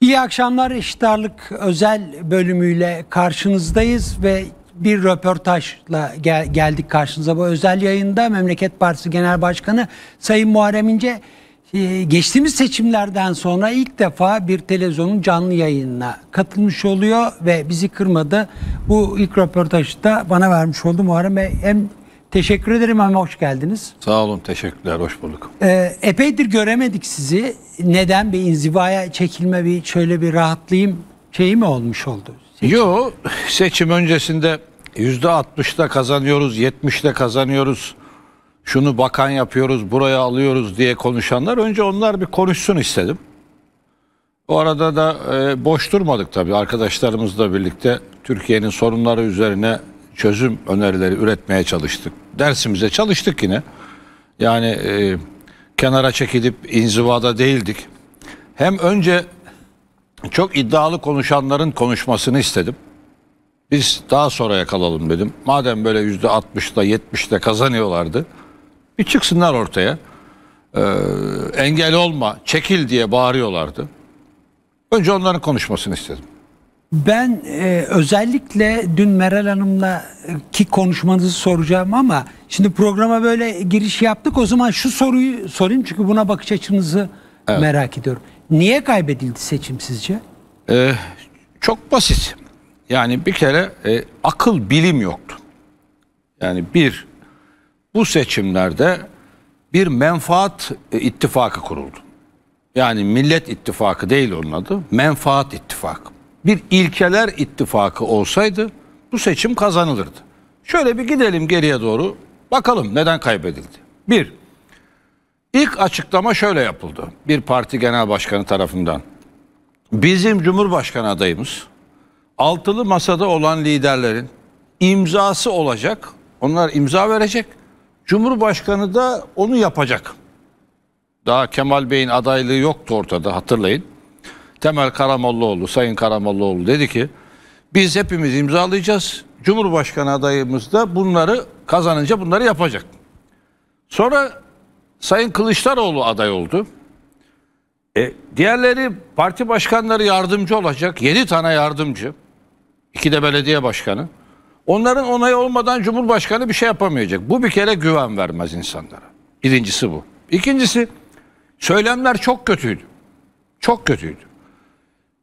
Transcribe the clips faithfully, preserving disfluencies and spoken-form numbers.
İyi akşamlar. Eşit Ağırlık özel bölümüyle karşınızdayız ve bir röportajla gel geldik karşınıza. Bu özel yayında Memleket Partisi Genel Başkanı Sayın Muharrem İnce geçtiğimiz seçimlerden sonra ilk defa bir televizyonun canlı yayınına katılmış oluyor ve bizi kırmadı. Bu ilk röportajı da bana vermiş oldu Muharrem Bey. Hem teşekkür ederim ama hoş geldiniz. Sağ olun, teşekkürler, hoş bulduk. Ee, epeydir göremedik sizi. Neden bir inzivaya çekilme, bir şöyle bir rahatlayayım şeyi mi olmuş oldu? Yok, seçim öncesinde yüzde altmış'ta kazanıyoruz, yetmiş'te kazanıyoruz, şunu bakan yapıyoruz, buraya alıyoruz diye konuşanlar, önce onlar bir konuşsun istedim. O arada da e, boş durmadık tabii, arkadaşlarımızla birlikte Türkiye'nin sorunları üzerine çözüm önerileri üretmeye çalıştık. Dersimize çalıştık yine. Yani e, kenara çekilip inzivada değildik. Hem önce çok iddialı konuşanların konuşmasını istedim. Biz daha sonraya kalalım dedim. Madem böyle yüzde altmış'ta yetmiş'te kazanıyorlardı, bir çıksınlar ortaya. E, engel olma, çekil diye bağırıyorlardı. Önce onların konuşmasını istedim. Ben e, özellikle dün Meral Hanım'la ki konuşmanızı soracağım ama şimdi programa böyle giriş yaptık, o zaman şu soruyu sorayım çünkü buna bakış açınızı evet, merak ediyorum. Niye kaybedildi seçim sizce? Ee, çok basit. Yani bir kere e, akıl bilim yoktu. Yani bir, bu seçimlerde bir menfaat e, ittifakı kuruldu. Yani Millet İttifakı değil onun adı, Menfaat İttifakı. Bir ilkeler ittifakı olsaydı bu seçim kazanılırdı. Şöyle bir gidelim geriye doğru, bakalım neden kaybedildi. Bir, ilk açıklama şöyle yapıldı bir parti genel başkanı tarafından. Bizim Cumhurbaşkanı adayımız altılı masada olan liderlerin imzası olacak, onlar imza verecek, Cumhurbaşkanı da onu yapacak. Daha Kemal Bey'in adaylığı yoktu ortada, hatırlayın. Temel Karamolluoğlu, Sayın Karamolluoğlu dedi ki biz hepimiz imzalayacağız. Cumhurbaşkanı adayımız da bunları kazanınca bunları yapacak. Sonra Sayın Kılıçdaroğlu aday oldu. E, diğerleri parti başkanları yardımcı olacak. yedi tane yardımcı. iki de belediye başkanı. Onların onayı olmadan Cumhurbaşkanı bir şey yapamayacak. Bu bir kere güven vermez insanlara. Birincisi bu. İkincisi, söylemler çok kötüydü. Çok kötüydü.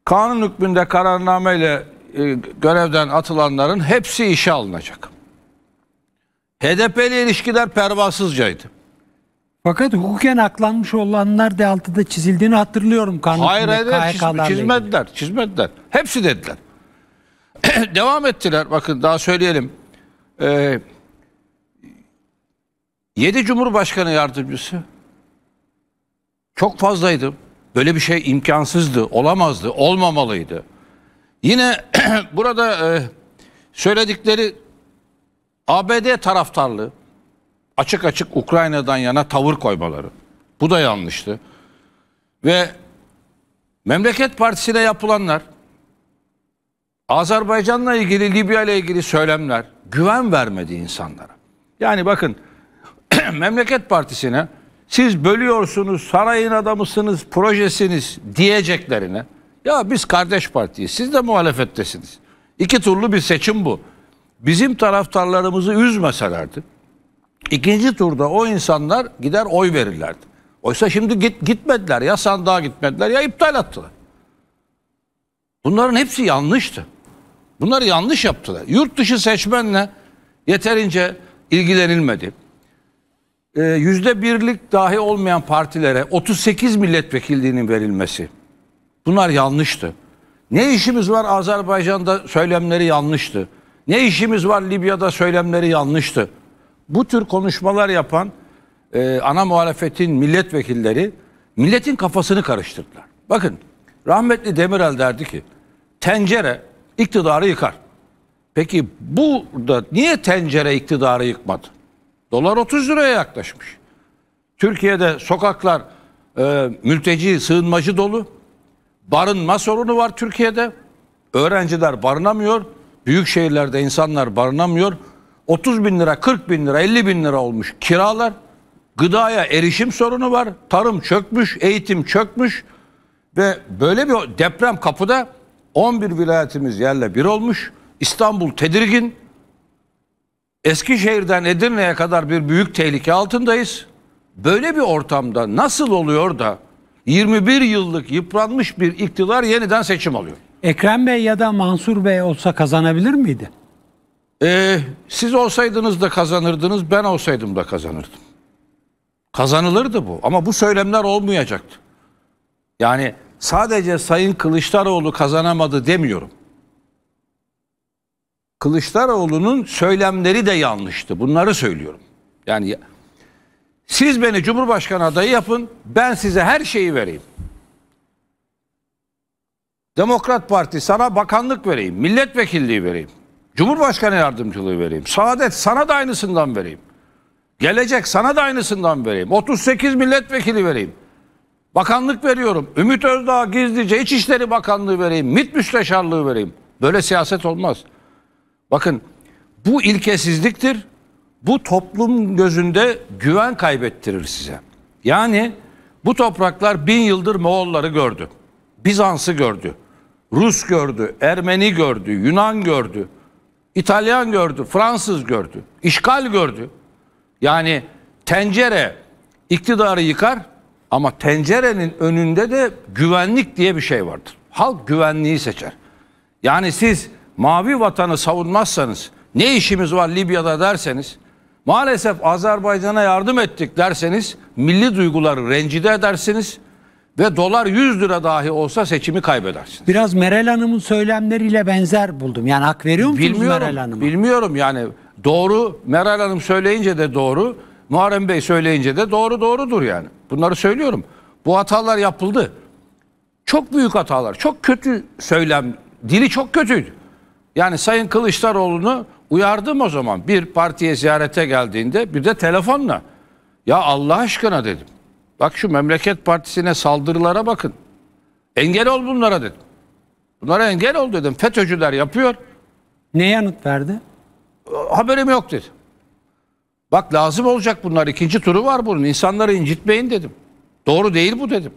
Kanun hükmünde kararnameyle e, görevden atılanların hepsi işe alınacak. H D P ile ilişkiler pervasızcaydı. Fakat hukuken aklanmış olanlar da altıda çizildiğini hatırlıyorum. Kanun hayır hayır çiz, çizmediler, çizmediler. Hepsi dediler. Devam ettiler. Bakın daha söyleyelim. Ee, yedi Cumhurbaşkanı yardımcısı. Çok fazlaydı. Böyle bir şey imkansızdı, olamazdı, olmamalıydı. Yine burada e, söyledikleri A B D taraftarlığı, açık açık Ukrayna'dan yana tavır koymaları. Bu da yanlıştı. Ve Memleket Partisi'ne yapılanlar, Azerbaycan'la ilgili, Libya'yla ilgili söylemler güven vermedi insanlara. Yani bakın Memleket Partisi'ne siz bölüyorsunuz, sarayın adamısınız, projesiniz diyeceklerine, ya biz kardeş partiyiz, siz de muhalefettesiniz. İki turlu bir seçim bu. Bizim taraftarlarımızı üzmeselerdi, ikinci turda o insanlar gider oy verirlerdi. Oysa şimdi git, gitmediler, ya sandığa gitmediler ya iptal attılar. Bunların hepsi yanlıştı. Bunları yanlış yaptılar. Yurt dışı seçmenle yeterince ilgilenilmedi. Yüzde birlik dahi olmayan partilere otuz sekiz milletvekilliğinin verilmesi. Bunlar yanlıştı. Ne işimiz var Azerbaycan'da söylemleri yanlıştı. Ne işimiz var Libya'da söylemleri yanlıştı. Bu tür konuşmalar yapan e, ana muhalefetin milletvekilleri milletin kafasını karıştırdılar. Bakın rahmetli Demirel derdi ki tencere iktidarı yıkar. Peki burada niye tencere iktidarı yıkmadı? Dolar otuz liraya yaklaşmış. Türkiye'de sokaklar e, mülteci, sığınmacı dolu. Barınma sorunu var Türkiye'de. Öğrenciler barınamıyor. Büyük şehirlerde insanlar barınamıyor. otuz bin lira, kırk bin lira, elli bin lira olmuş kiralar. Gıdaya erişim sorunu var. Tarım çökmüş, eğitim çökmüş. Ve böyle bir deprem kapıda on bir vilayetimiz yerle bir olmuş. İstanbul tedirgin. Eskişehir'den Edirne'ye kadar bir büyük tehlike altındayız. Böyle bir ortamda nasıl oluyor da yirmi bir yıllık yıpranmış bir iktidar yeniden seçim alıyor? Ekrem Bey ya da Mansur Bey olsa kazanabilir miydi? Ee, siz olsaydınız da kazanırdınız, ben olsaydım da kazanırdım. Kazanılırdı bu ama bu söylemler olmayacaktı. Yani sadece Sayın Kılıçdaroğlu kazanamadı demiyorum. Kılıçdaroğlu'nun söylemleri de yanlıştı. Bunları söylüyorum. Yani siz beni Cumhurbaşkanı adayı yapın, ben size her şeyi vereyim. Demokrat Parti sana bakanlık vereyim, milletvekilliği vereyim, Cumhurbaşkanı yardımcılığı vereyim, Saadet sana da aynısından vereyim, Gelecek sana da aynısından vereyim, otuz sekiz milletvekili vereyim, bakanlık veriyorum, Ümit Özdağ gizlice İçişleri Bakanlığı vereyim, MİT Müsteşarlığı vereyim. Böyle siyaset olmaz. Bakın, bu ilkesizliktir. Bu toplum gözünde güven kaybettirir size. Yani bu topraklar bin yıldır Moğolları gördü, Bizans'ı gördü, Rus gördü, Ermeni gördü, Yunan gördü, İtalyan gördü, Fransız gördü, işgal gördü. Yani tencere iktidarı yıkar ama tencerenin önünde de güvenlik diye bir şey vardır. Halk güvenliği seçer. Yani siz Mavi Vatan'ı savunmazsanız, ne işimiz var Libya'da derseniz, maalesef Azerbaycan'a yardım ettik derseniz, milli duyguları rencide edersiniz ve dolar yüz lira dahi olsa seçimi kaybedersiniz. Biraz Meral Hanım'ın söylemleriyle benzer buldum. Yani hak veriyor musunuz bilmiyorum, Meral Hanım'a? Bilmiyorum yani, doğru. Meral Hanım söyleyince de doğru, Muharrem Bey söyleyince de doğru doğrudur yani. Bunları söylüyorum. Bu hatalar yapıldı. Çok büyük hatalar, çok kötü söylem, dili çok kötüydü. Yani Sayın Kılıçdaroğlu'nu uyardım o zaman. Bir partiye ziyarete geldiğinde bir de telefonla. Ya Allah aşkına dedim. Bak şu Memleket Partisi'ne saldırılara bakın. Engel ol bunlara dedim. Bunlara engel ol dedim. FETÖ'cüler yapıyor. Ne yanıt verdi? Haberim yok dedi. Bak lazım olacak bunlar. İkinci turu var bunun. İnsanları incitmeyin dedim. Doğru değil bu dedim.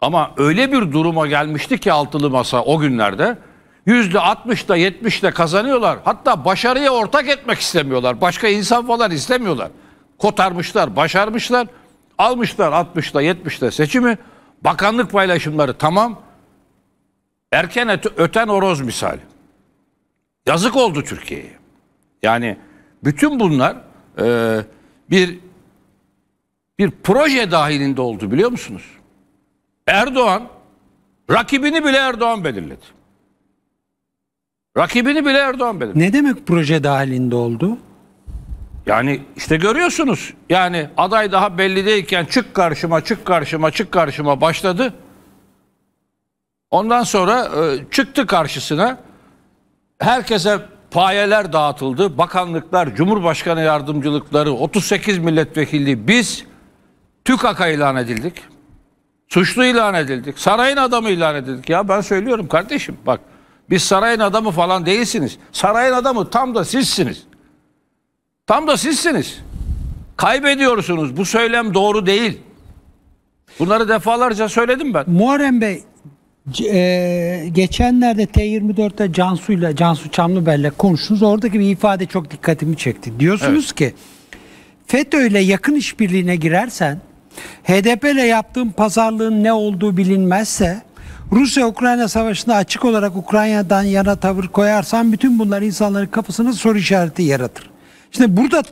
Ama öyle bir duruma gelmişti ki altılı masa o günlerde. yüzde altmışla yetmişle kazanıyorlar. Hatta başarıya ortak etmek istemiyorlar. Başka insan falan istemiyorlar. Kotarmışlar, başarmışlar. Almışlar altmışla yetmişle seçimi. Bakanlık paylaşımları tamam. Erken öten horoz misali. Yazık oldu Türkiye'ye. Yani bütün bunlar e, bir bir proje dahilinde oldu, biliyor musunuz? Erdoğan rakibini bile Erdoğan belirledi. Rakibini bile Erdoğan belirledi. Ne demek proje dahilinde oldu? Yani işte görüyorsunuz. Yani aday daha belli değilken çık karşıma, çık karşıma, çık karşıma başladı. Ondan sonra e, çıktı karşısına. Herkese payeler dağıtıldı. Bakanlıklar, Cumhurbaşkanı yardımcılıkları, otuz sekiz milletvekilliği. Biz TÜKAK'a ilan edildik. Suçlu ilan edildik. Sarayın adamı ilan edildik. Ya ben söylüyorum kardeşim bak. Biz sarayın adamı falan değilsiniz. Sarayın adamı tam da sizsiniz. Tam da sizsiniz. Kaybediyorsunuz. Bu söylem doğru değil. Bunları defalarca söyledim ben. Muharrem Bey, e, geçenlerde T yirmi dört'te Cansu'yla, Cansu Çamlıbel'le konuştunuz. Oradaki bir ifade çok dikkatimi çekti. Diyorsunuz evet. ki FETÖ ile yakın işbirliğine girersen, H D P ile yaptığın pazarlığın ne olduğu bilinmezse, Rusya-Ukrayna savaşında açık olarak Ukrayna'dan yana tavır koyarsan, bütün bunlar insanların kafasına soru işareti yaratır. Şimdi burada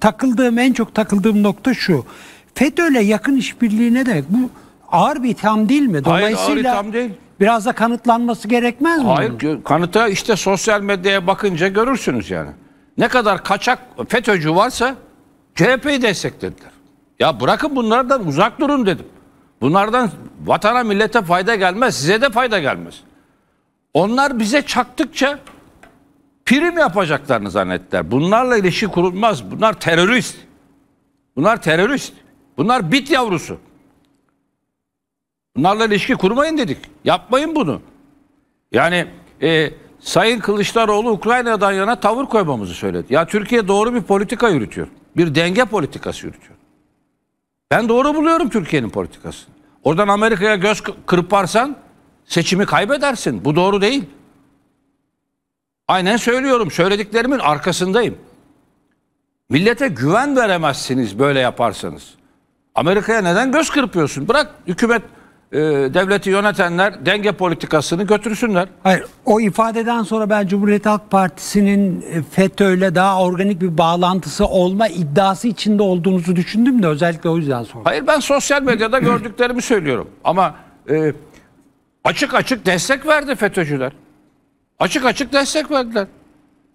takıldığım, en çok takıldığım nokta şu. FETÖ'yle yakın işbirliği ne demek? Bu ağır bir itham değil mi? Dolayısıyla hayır, ağır itham değil. Biraz da kanıtlanması gerekmez mi? Hayır, bunun? Kanıta işte sosyal medyaya bakınca görürsünüz yani. Ne kadar kaçak FETÖ'cü varsa C H P'yi desteklediler. Ya bırakın bunlardan uzak durun dedim. Bunlardan vatana, millete fayda gelmez, size de fayda gelmez. Onlar bize çaktıkça prim yapacaklarını zannettiler. Bunlarla ilişki kurulmaz. Bunlar terörist. Bunlar terörist. Bunlar bit yavrusu. Bunlarla ilişki kurmayın dedik. Yapmayın bunu. Yani e, Sayın Kılıçdaroğlu Ukrayna'dan yana tavır koymamızı söyledi. Ya Türkiye doğru bir politika yürütüyor. Bir denge politikası yürütüyor. Ben doğru buluyorum Türkiye'nin politikasını. Oradan Amerika'ya göz kırparsan seçimi kaybedersin. Bu doğru değil. Aynen söylüyorum. Söylediklerimin arkasındayım. Millete güven veremezsiniz böyle yaparsanız. Amerika'ya neden göz kırpıyorsun? Bırak hükümet, e, devleti yönetenler denge politikasını götürsünler. Hayır, o ifadeden sonra ben Cumhuriyet Halk Partisi'nin FETÖ'yle daha organik bir bağlantısı olma iddiası içinde olduğunuzu düşündüm de özellikle o yüzden sordum. Hayır, ben sosyal medyada gördüklerimi söylüyorum. Ama e, açık açık destek verdi FETÖ'cüler. Açık açık destek verdiler.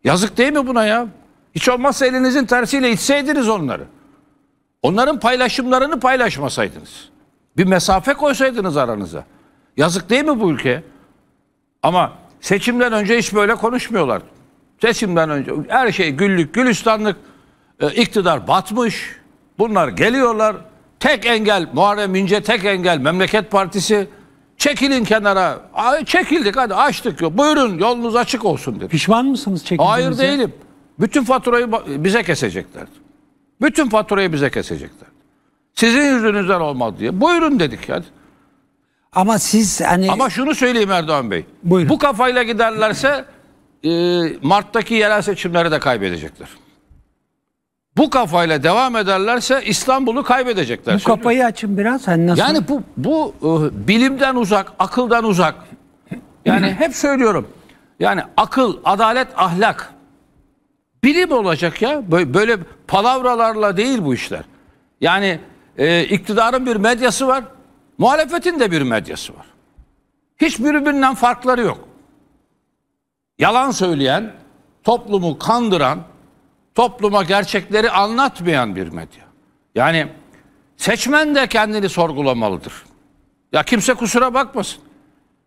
Yazık değil mi buna ya? Hiç olmazsa elinizin tersiyle itseydiniz onları. Onların paylaşımlarını paylaşmasaydınız. Bir mesafe koysaydınız aranıza. Yazık değil mi bu ülkeye? Ama seçimden önce hiç böyle konuşmuyorlar. Seçimden önce her şey güllük, gülistanlık, iktidar batmış. Bunlar geliyorlar. Tek engel Muharrem İnce, tek engel Memleket Partisi. Çekilin kenara. Çekildik, hadi açtık. Buyurun, yolunuz açık olsun dedi. Pişman mısınız çekildiğinize? Hayır değilim. Bütün faturayı bize keseceklerdi. Bütün faturayı bize keseceklerdi. Sizin yüzünüzden olmadı diye. Buyurun dedik yani. Ama siz hani... Ama şunu söyleyeyim Erdoğan Bey. Buyurun. Bu kafayla giderlerse e, Mart'taki yerel seçimleri de kaybedecekler. Bu kafayla devam ederlerse İstanbul'u kaybedecekler. Bu kafayı açın biraz. Hani nasıl? Yani bu, bu e, bilimden uzak, akıldan uzak. Yani hep söylüyorum. Yani akıl, adalet, ahlak... Bilim olacak ya. Böyle palavralarla değil bu işler. Yani e, iktidarın bir medyası var. Muhalefetin de bir medyası var. Hiçbirinden farkları yok. Yalan söyleyen, toplumu kandıran, topluma gerçekleri anlatmayan bir medya. Yani seçmen de kendini sorgulamalıdır. Ya kimse kusura bakmasın.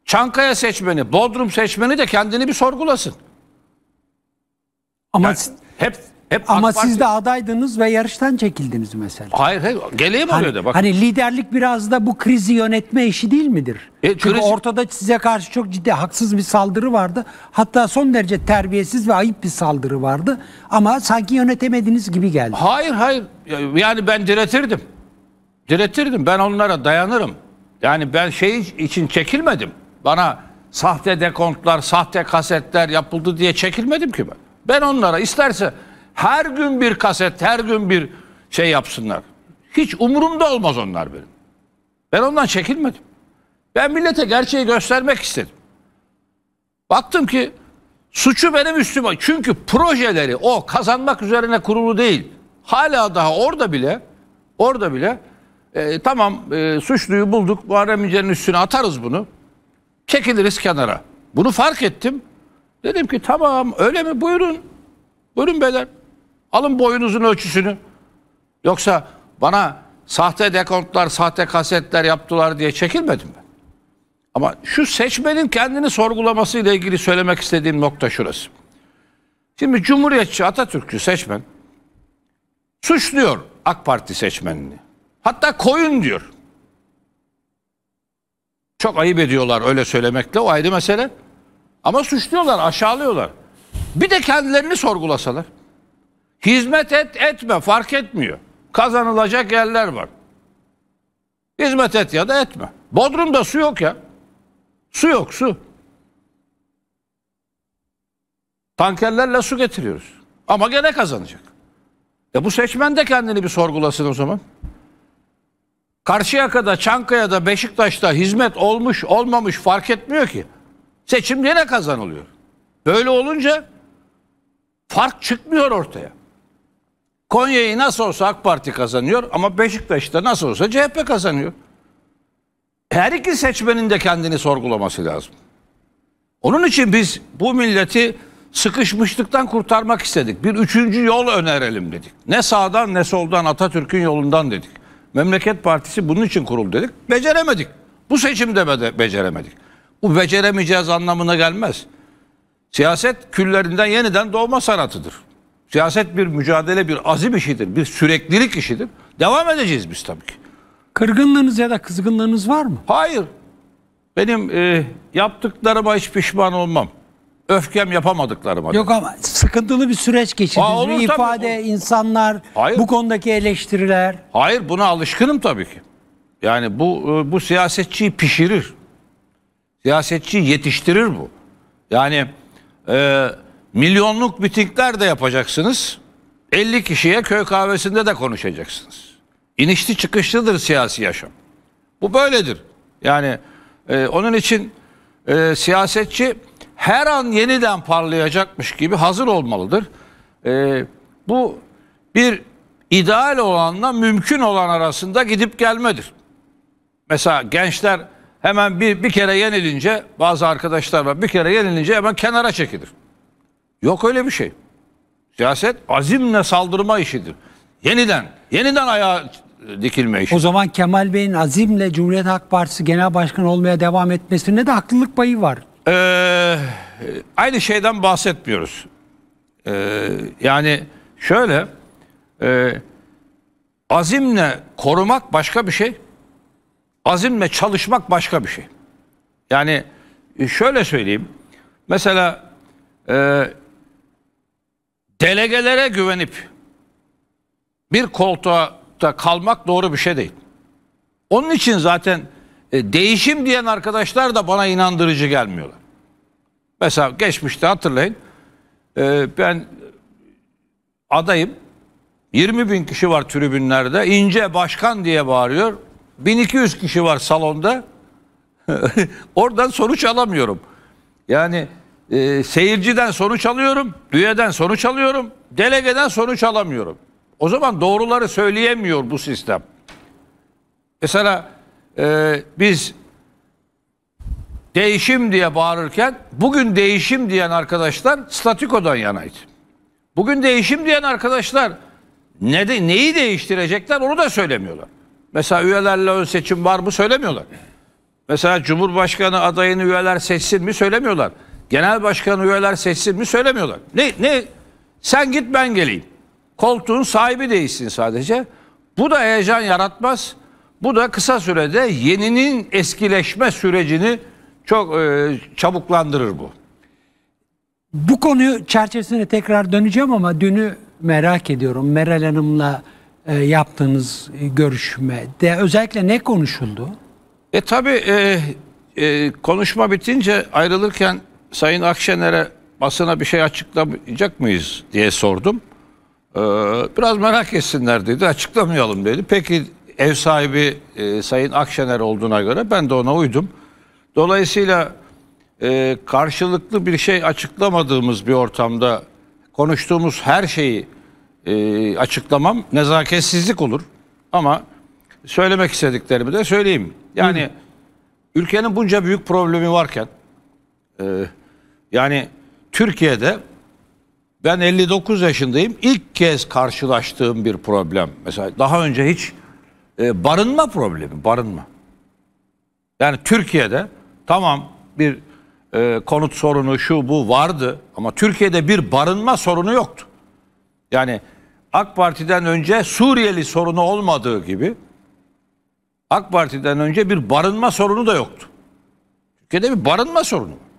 Çankaya seçmeni, Bodrum seçmeni de kendini bir sorgulasın. Ama, yani hep, hep ama siz de adaydınız ve yarıştan çekildiniz mesela. Hayır, hayır. Geleyim hani, oluyordu. Bak. Hani liderlik biraz da bu krizi yönetme işi değil midir? E, Çünkü kriz... ortada size karşı çok ciddi haksız bir saldırı vardı. Hatta son derece terbiyesiz ve ayıp bir saldırı vardı. Ama sanki yönetemediğiniz gibi geldi. Hayır, hayır. Yani ben diretirdim. Diretirdim. Ben onlara dayanırım. Yani ben şey için çekilmedim. Bana sahte dekontlar, sahte kasetler yapıldı diye çekilmedim ki ben. Ben onlara isterse her gün bir kaset, her gün bir şey yapsınlar. Hiç umurumda olmaz onlar benim. Ben ondan çekinmedim. Ben millete gerçeği göstermek istedim. Baktım ki suçu benim üstüme. Çünkü projeleri o kazanmak üzerine kurulu değil. Hala daha orada bile, orada bile e, tamam e, suçluyu bulduk, Muharrem İnce'nin üstüne atarız bunu. Çekiliriz kenara. Bunu fark ettim. Dedim ki tamam, öyle mi? Buyurun. Buyurun beyler. Alın boyunuzun ölçüsünü. Yoksa bana sahte dekontlar, sahte kasetler yaptılar diye çekilmedim ben. Ama şu seçmenin kendini sorgulamasıyla ilgili söylemek istediğim nokta şurası. Şimdi Cumhuriyetçi, Atatürkçü seçmen suçluyor AK Parti seçmenini. Hatta koyun diyor. Çok ayıp ediyorlar öyle söylemekle, o ayrı mesele. Ama suçluyorlar, aşağılıyorlar. Bir de kendilerini sorgulasalar. Hizmet et, etme fark etmiyor. Kazanılacak yerler var. Hizmet et ya da etme. Bodrum'da su yok ya. Su yok, su. Tankerlerle su getiriyoruz. Ama gene kazanacak. E bu seçmen de kendini bir sorgulasın o zaman. Karşıyaka'da, Çankaya'da, Beşiktaş'ta hizmet olmuş, olmamış fark etmiyor ki. Seçim yine kazanılıyor. Böyle olunca fark çıkmıyor ortaya. Konya'yı nasıl olsa AK Parti kazanıyor ama Beşiktaş'ta nasıl olsa C H P kazanıyor. Her iki seçmenin de kendini sorgulaması lazım. Onun için biz bu milleti sıkışmışlıktan kurtarmak istedik. Bir üçüncü yol önerelim dedik. Ne sağdan ne soldan, Atatürk'ün yolundan dedik. Memleket Partisi bunun için kuruldu dedik. Beceremedik. Bu seçimde be- beceremedik. Bu beceremeyeceğiz anlamına gelmez. Siyaset küllerinden yeniden doğma sanatıdır. Siyaset bir mücadele, bir azim işidir, bir süreklilik işidir. Devam edeceğiz biz tabii ki. Kırgınlığınız ya da kızgınlığınız var mı? Hayır. Benim e, yaptıklarıma hiç pişman olmam. Öfkem yapamadıklarıma. Yok ama sıkıntılı bir süreç geçirdiniz. Bir ifade, insanlar, hayır, bu konudaki eleştiriler. Hayır, buna alışkınım tabii ki. Yani bu bu siyasetçiyi pişirir. Siyasetçi yetiştirir bu. Yani e, milyonluk mitingler de yapacaksınız. elli kişiye köy kahvesinde de konuşacaksınız. İnişli çıkışlıdır siyasi yaşam. Bu böyledir. Yani e, onun için e, siyasetçi her an yeniden parlayacakmış gibi hazır olmalıdır. E, bu bir ideal olanla mümkün olan arasında gidip gelmedir. Mesela gençler hemen bir, bir kere yenilince, bazı arkadaşlar var, bir kere yenilince hemen kenara çekilir. Yok öyle bir şey. Siyaset azimle saldırma işidir. Yeniden, yeniden ayağa dikilme işi. O zaman Kemal Bey'in azimle Cumhuriyet Halk Partisi Genel Başkanı olmaya devam etmesinde de haklılık payı var. Ee, aynı şeyden bahsetmiyoruz. Ee, yani şöyle, e, azimle korumak başka bir şey. Azimle çalışmak başka bir şey. Yani şöyle söyleyeyim. Mesela e, delegelere güvenip bir koltukta kalmak doğru bir şey değil. Onun için zaten e, değişim diyen arkadaşlar da bana inandırıcı gelmiyorlar. Mesela geçmişte hatırlayın. E, ben adayım. yirmi bin kişi var tribünlerde. İnce başkan diye bağırıyor. bin iki yüz kişi var salonda. Oradan sonuç alamıyorum. Yani e, seyirciden sonuç alıyorum, üyeden sonuç alıyorum, delegeden sonuç alamıyorum. O zaman doğruları söyleyemiyor bu sistem. Mesela e, biz değişim diye bağırırken bugün değişim diyen arkadaşlar statükodan yanaydı. Bugün değişim diyen arkadaşlar ne de, neyi değiştirecekler onu da söylemiyorlar. Mesela üyelerle ön seçim var mı söylemiyorlar. Mesela Cumhurbaşkanı adayını üyeler seçsin mi söylemiyorlar. Genel başkanı üyeler seçsin mi söylemiyorlar. Ne, ne? Sen git ben geleyim. Koltuğun sahibi değişsin sadece. Bu da heyecan yaratmaz. Bu da kısa sürede yeninin eskileşme sürecini çok e, çabuklandırır bu. Bu konuyu çerçevesine tekrar döneceğim ama dünü merak ediyorum. Meral Hanım'la yaptığınız görüşmede özellikle ne konuşuldu? E tabi e, e, konuşma bitince ayrılırken Sayın Akşener'e basına bir şey açıklamayacak mıyız diye sordum. E, biraz merak etsinler dedi, açıklamayalım dedi. Peki ev sahibi e, Sayın Akşener olduğuna göre ben de ona uydum. Dolayısıyla e, karşılıklı bir şey açıklamadığımız bir ortamda konuştuğumuz her şeyi E, açıklamam nezaketsizlik olur ama söylemek istediklerimi de söyleyeyim. Yani Hı. ülkenin bunca büyük problemi varken e, yani Türkiye'de ben elli dokuz yaşındayım, ilk kez karşılaştığım bir problem. Mesela daha önce hiç e, barınma problemi, barınma. Yani Türkiye'de tamam bir e, konut sorunu şu bu vardı ama Türkiye'de bir barınma sorunu yoktu. Yani AK Parti'den önce Suriyeli sorunu olmadığı gibi AK Parti'den önce bir barınma sorunu da yoktu. Türkiye'de bir barınma sorunu var.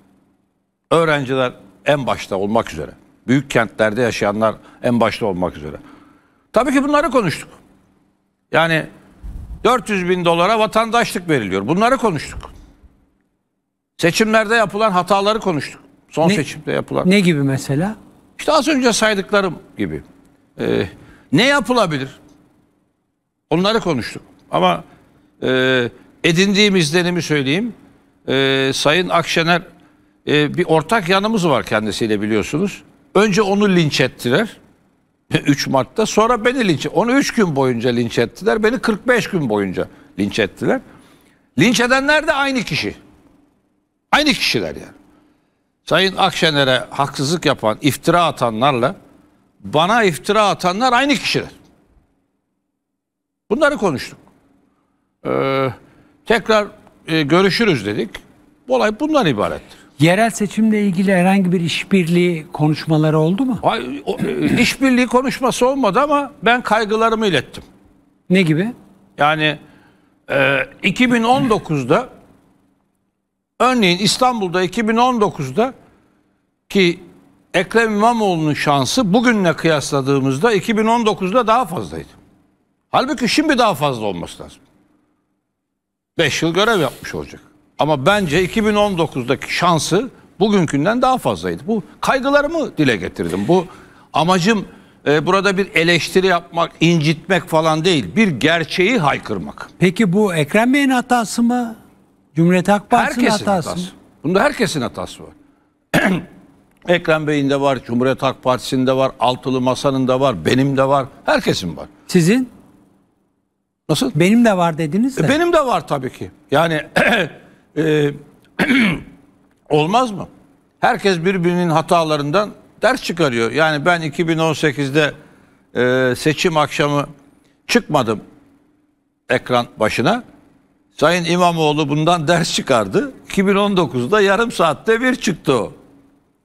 Öğrenciler en başta olmak üzere. Büyük kentlerde yaşayanlar en başta olmak üzere. Tabii ki bunları konuştuk. Yani dört yüz bin dolara vatandaşlık veriliyor. Bunları konuştuk. Seçimlerde yapılan hataları konuştuk. Son ne, seçimde yapılan. Ne gibi mesela? İşte az önce saydıklarım gibi. Ee, ne yapılabilir? Onları konuştuk. Ama e, edindiğim izlenimi söyleyeyim. E, Sayın Akşener e, bir ortak yanımız var kendisiyle biliyorsunuz. Önce onu linç ettiler. üç Mart'ta sonra beni linç ettiler. Onu üç gün boyunca linç ettiler. Beni kırk beş gün boyunca linç ettiler. Linç edenler de aynı kişi. Aynı kişiler yani. Sayın Akşener'e haksızlık yapan, iftira atanlarla bana iftira atanlar aynı kişiler. Bunları konuştuk. Ee, tekrar e, görüşürüz dedik. Olay bundan ibarettir. Yerel seçimle ilgili herhangi bir işbirliği konuşmaları oldu mu? Hayır, o, işbirliği konuşması olmadı ama ben kaygılarımı ilettim. Ne gibi? Yani e, iki bin on dokuzda örneğin İstanbul'da iki bin on dokuzda ki Ekrem İmamoğlu'nun şansı bugünle kıyasladığımızda iki bin on dokuzda daha fazlaydı. Halbuki şimdi daha fazla olması lazım. beş yıl görev yapmış olacak. Ama bence iki bin on dokuzdaki şansı bugünkünden daha fazlaydı. Bu kaygılarımı dile getirdim. Bu amacım e, burada bir eleştiri yapmak, incitmek falan değil. Bir gerçeği haykırmak. Peki bu Ekrem Bey'in hatası mı? Cumhuriyet Halk Partisi'nin hatası, hatası mı? Bunda herkesin hatası var. Ekrem Bey'in de var, Cumhuriyet Halk Partisi'nin de var, Altılı Masa'nın da var, benim de var, herkesin var. Sizin? Nasıl? Benim de var dediniz de. E, benim de var tabii ki. Yani e, olmaz mı? Herkes birbirinin hatalarından ders çıkarıyor. Yani ben iki bin on sekizde e, seçim akşamı çıkmadım ekran başına. Sayın İmamoğlu bundan ders çıkardı. iki bin on dokuzda yarım saatte bir çıktı o.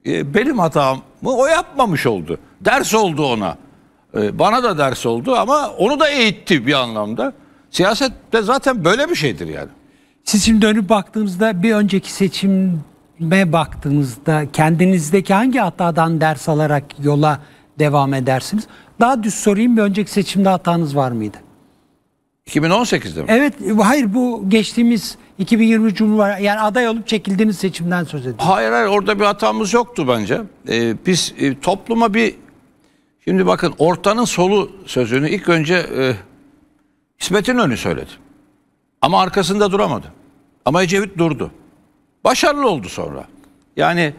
E, benim hatamı o yapmamış oldu. Ders oldu ona. E, bana da ders oldu ama onu da eğitti bir anlamda. Siyaset de zaten böyle bir şeydir yani. Siz şimdi dönüp baktığınızda, bir önceki seçime baktığınızda kendinizdeki hangi hatadan ders alarak yola devam edersiniz? Daha düz sorayım, bir önceki seçimde hatanız var mıydı? iki bin on sekizde mi? Evet, hayır, bu geçtiğimiz iki bin yirmi Cumhurbaşkanı, yani aday olup çekildiğiniz seçimden söz ediyorum. Hayır hayır, orada bir hatamız yoktu bence. Ee, biz e, topluma bir, şimdi bakın, ortanın solu sözünü ilk önce e, İsmet İnönü söyledi. Ama arkasında duramadı. Ama Ecevit durdu. Başarılı oldu sonra. Yani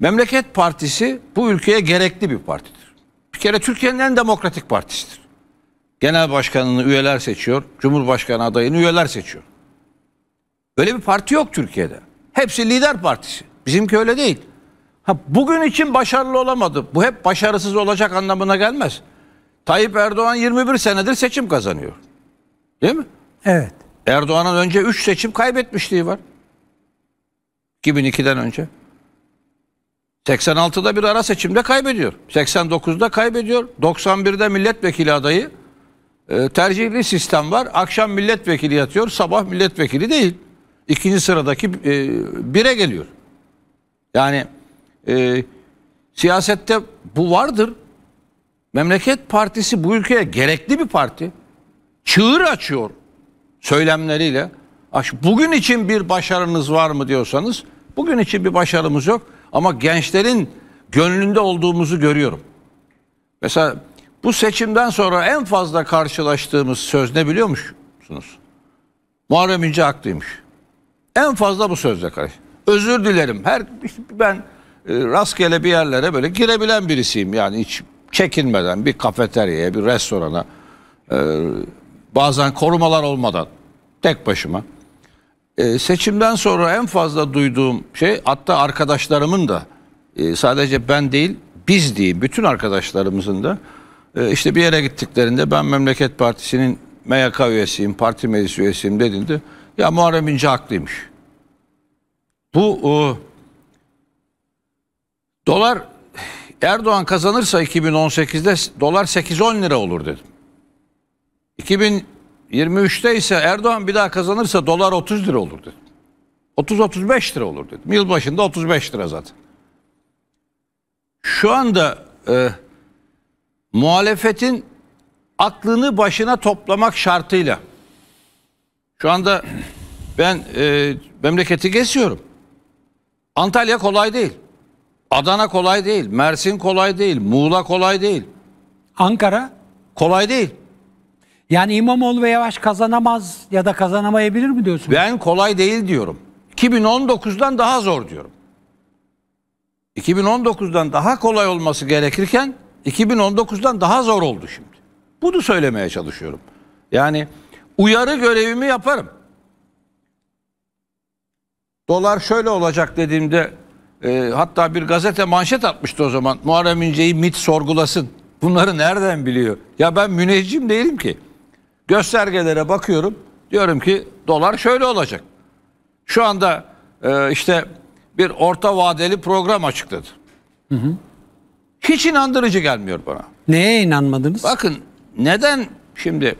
Memleket Partisi bu ülkeye gerekli bir partidir. Bir kere Türkiye'nin en demokratik partisidir. Genel başkanını üyeler seçiyor, Cumhurbaşkanı adayını üyeler seçiyor. Öyle bir parti yok Türkiye'de. Hepsi lider partisi. Bizimki öyle değil. Ha, bugün için başarılı olamadı. Bu hep başarısız olacak anlamına gelmez. Tayyip Erdoğan yirmi bir senedir seçim kazanıyor. Değil mi? Evet. Erdoğan'ın önce üç seçim kaybetmişliği var. iki bin ikiden önce. seksen altıda bir ara seçimde kaybediyor. seksen dokuzda kaybediyor. doksan birde milletvekili adayı. E, tercihli sistem var. Akşam milletvekili yatıyor, sabah milletvekili değil. İkinci sıradaki e, bire geliyor. Yani e, siyasette bu vardır. Memleket Partisi bu ülkeye gerekli bir parti. Çığır açıyor söylemleriyle. Bugün için bir başarınız var mı diyorsanız, bugün için bir başarımız yok. Ama gençlerin gönlünde olduğumuzu görüyorum. Mesela bu seçimden sonra en fazla karşılaştığımız söz ne biliyor musunuz? Muharrem İnce haklıymış. En fazla bu sözle karşı. Özür dilerim. Her ben rastgele bir yerlere böyle girebilen birisiyim. Yani hiç çekinmeden bir kafeteryaya, bir restorana, bazen korumalar olmadan tek başıma. Seçimden sonra en fazla duyduğum şey, hatta arkadaşlarımın da, sadece ben değil biz değil, bütün arkadaşlarımızın da, İşte bir yere gittiklerinde ben Memleket Partisi'nin M Y K üyesiyim, parti meclis üyesiyim dediğinde, ya Muharrem İnce haklıymış. Bu o, dolar, Erdoğan kazanırsa iki bin on sekizde dolar sekiz on lira olur dedim. iki bin yirmi üçte ise Erdoğan bir daha kazanırsa dolar otuz lira olur dedim. otuz otuz beş lira olur dedim. Yılbaşında otuz beş lira zaten. Şu anda e, muhalefetin aklını başına toplamak şartıyla, şu anda ben e, memleketi geziyorum. Antalya kolay değil. Adana kolay değil. Mersin kolay değil. Muğla kolay değil. Ankara kolay değil. Yani İmamoğlu ve Yavaş kazanamaz ya da kazanamayabilir mi diyorsunuz? Ben kolay değil diyorum. iki bin on dokuzdan daha zor diyorum. iki bin on dokuzdan daha kolay olması gerekirken iki bin on dokuzdan daha zor oldu şimdi. Bunu söylemeye çalışıyorum. Yani uyarı görevimi yaparım. Dolar şöyle olacak dediğimde e, hatta bir gazete manşet atmıştı o zaman. Muharrem İnce'yi M İ T sorgulasın. Bunları nereden biliyor? Ya ben müneccim değilim ki. Göstergelere bakıyorum. Diyorum ki dolar şöyle olacak. Şu anda e, işte bir orta vadeli program açıkladı. Hı hı. Hiç inandırıcı gelmiyor bana. Neye inanmadınız? Bakın neden şimdi?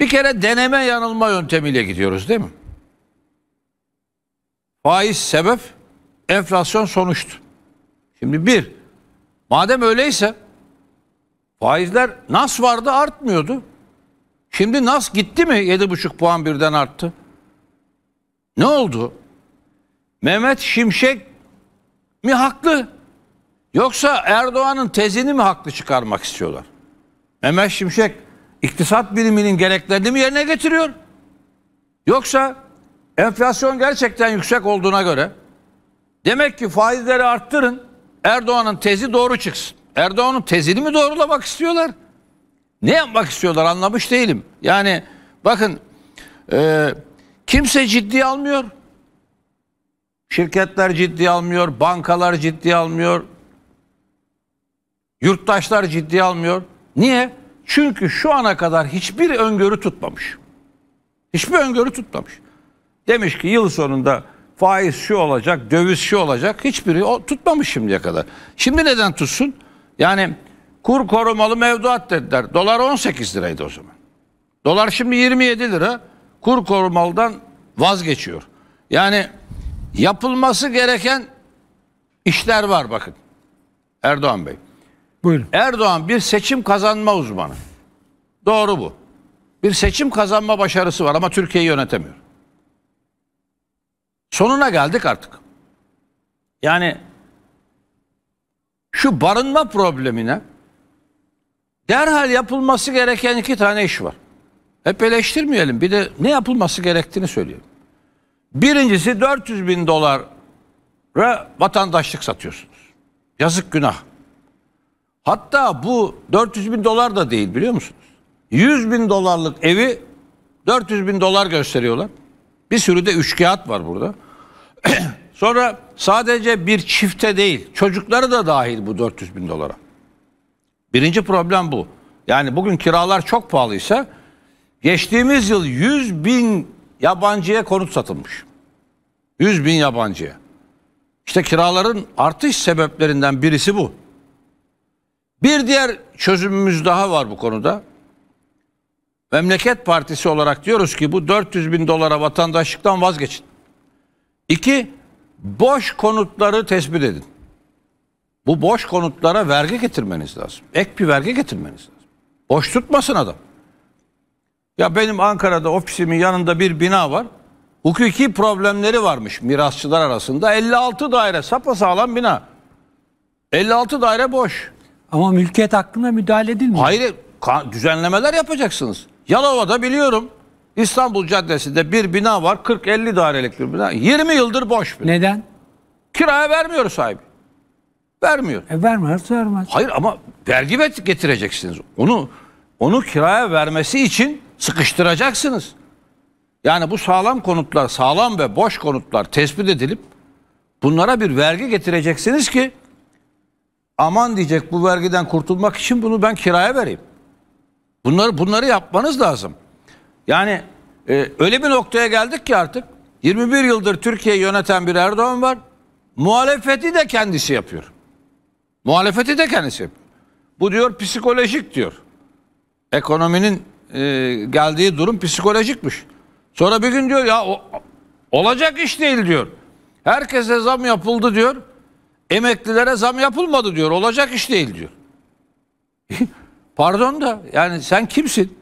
Bir kere deneme yanılma yöntemiyle gidiyoruz değil mi? Faiz sebep, enflasyon sonuçtu. Şimdi bir, madem öyleyse faizler N A S vardı artmıyordu. Şimdi N A S gitti mi yedi buçuk puan birden arttı. Ne oldu? Mehmet Şimşek mi haklı? Yoksa Erdoğan'ın tezini mi haklı çıkarmak istiyorlar? Mehmet Şimşek iktisat biliminin gereklerini mi yerine getiriyor? Yoksa enflasyon gerçekten yüksek olduğuna göre demek ki faizleri arttırın, Erdoğan'ın tezi doğru çıksın. Erdoğan'ın tezini mi doğrulamak istiyorlar? Ne yapmak istiyorlar anlamış değilim. Yani bakın e, kimse ciddiye almıyor. Şirketler ciddiye almıyor, bankalar ciddiye almıyor, yurttaşlar ciddiye almıyor. Niye? Çünkü şu ana kadar hiçbir öngörü tutmamış. Hiçbir öngörü tutmamış. Demiş ki yıl sonunda faiz şu olacak, döviz şu olacak. Hiçbiri o tutmamış şimdiye kadar. Şimdi neden tutsun? Yani kur korumalı mevduat dediler. Dolar on sekiz liraydı o zaman. Dolar şimdi yirmi yedi lira. Kur korumalıdan vazgeçiyor. Yani yapılması gereken işler var bakın. Erdoğan Bey. Buyurun. Erdoğan bir seçim kazanma uzmanı. Doğru bu. Bir seçim kazanma başarısı var ama Türkiye'yi yönetemiyor. Sonuna geldik artık. Yani şu barınma problemine derhal yapılması gereken iki tane iş var. Hep eleştirmeyelim. Bir de ne yapılması gerektiğini söyleyelim. Birincisi dört yüz bin dolara vatandaşlık satıyorsunuz. Yazık günah. Hatta bu dört yüz bin dolar da değil biliyor musunuz? yüz bin dolarlık evi dört yüz bin dolar gösteriyorlar. Bir sürü de üçkağıt var burada. Sonra sadece bir çifte değil, çocukları da dahil bu dört yüz bin dolara. Birinci problem bu. Yani bugün kiralar çok pahalıysa geçtiğimiz yıl yüz bin yabancıya konut satılmış. yüz bin yabancıya. İşte kiraların artış sebeplerinden birisi bu. Bir diğer çözümümüz daha var bu konuda. Memleket Partisi olarak diyoruz ki bu dört yüz bin dolara vatandaşlıktan vazgeçin. İki, boş konutları tespit edin. Bu boş konutlara vergi getirmeniz lazım. Ek bir vergi getirmeniz lazım. Boş tutmasın adam. Ya benim Ankara'da ofisimin yanında bir bina var. Hukuki problemleri varmış mirasçılar arasında. elli altı daire sapasağlam bina. elli altı daire boş. Ama mülkiyet hakkında müdahale edilmiyor. Hayır, düzenlemeler yapacaksınız. Yalova'da biliyorum. İstanbul Caddesi'nde bir bina var. kırk elli dairelik bir bina. yirmi yıldır boş bina. Neden? Kiraya vermiyor sahibi. Vermiyor. E vermez, vermez. Hayır ama vergi getireceksiniz. Onu onu kiraya vermesi için sıkıştıracaksınız. Yani bu sağlam konutlar, sağlam ve boş konutlar tespit edilip bunlara bir vergi getireceksiniz ki aman diyecek bu vergiden kurtulmak için bunu ben kiraya vereyim. Bunları bunları yapmanız lazım. Yani e, öyle bir noktaya geldik ki artık yirmi bir yıldır Türkiye'yi yöneten bir Erdoğan var. Muhalefeti de kendisi yapıyor. Muhalefeti de kendisi yapıyor. Bu diyor psikolojik diyor. Ekonominin e, geldiği durum psikolojikmiş. Sonra bir gün diyor ya o, olacak iş değil diyor. Herkese zam yapıldı diyor. Emeklilere zam yapılmadı diyor. Olacak iş değil diyor. Pardon da yani sen kimsin?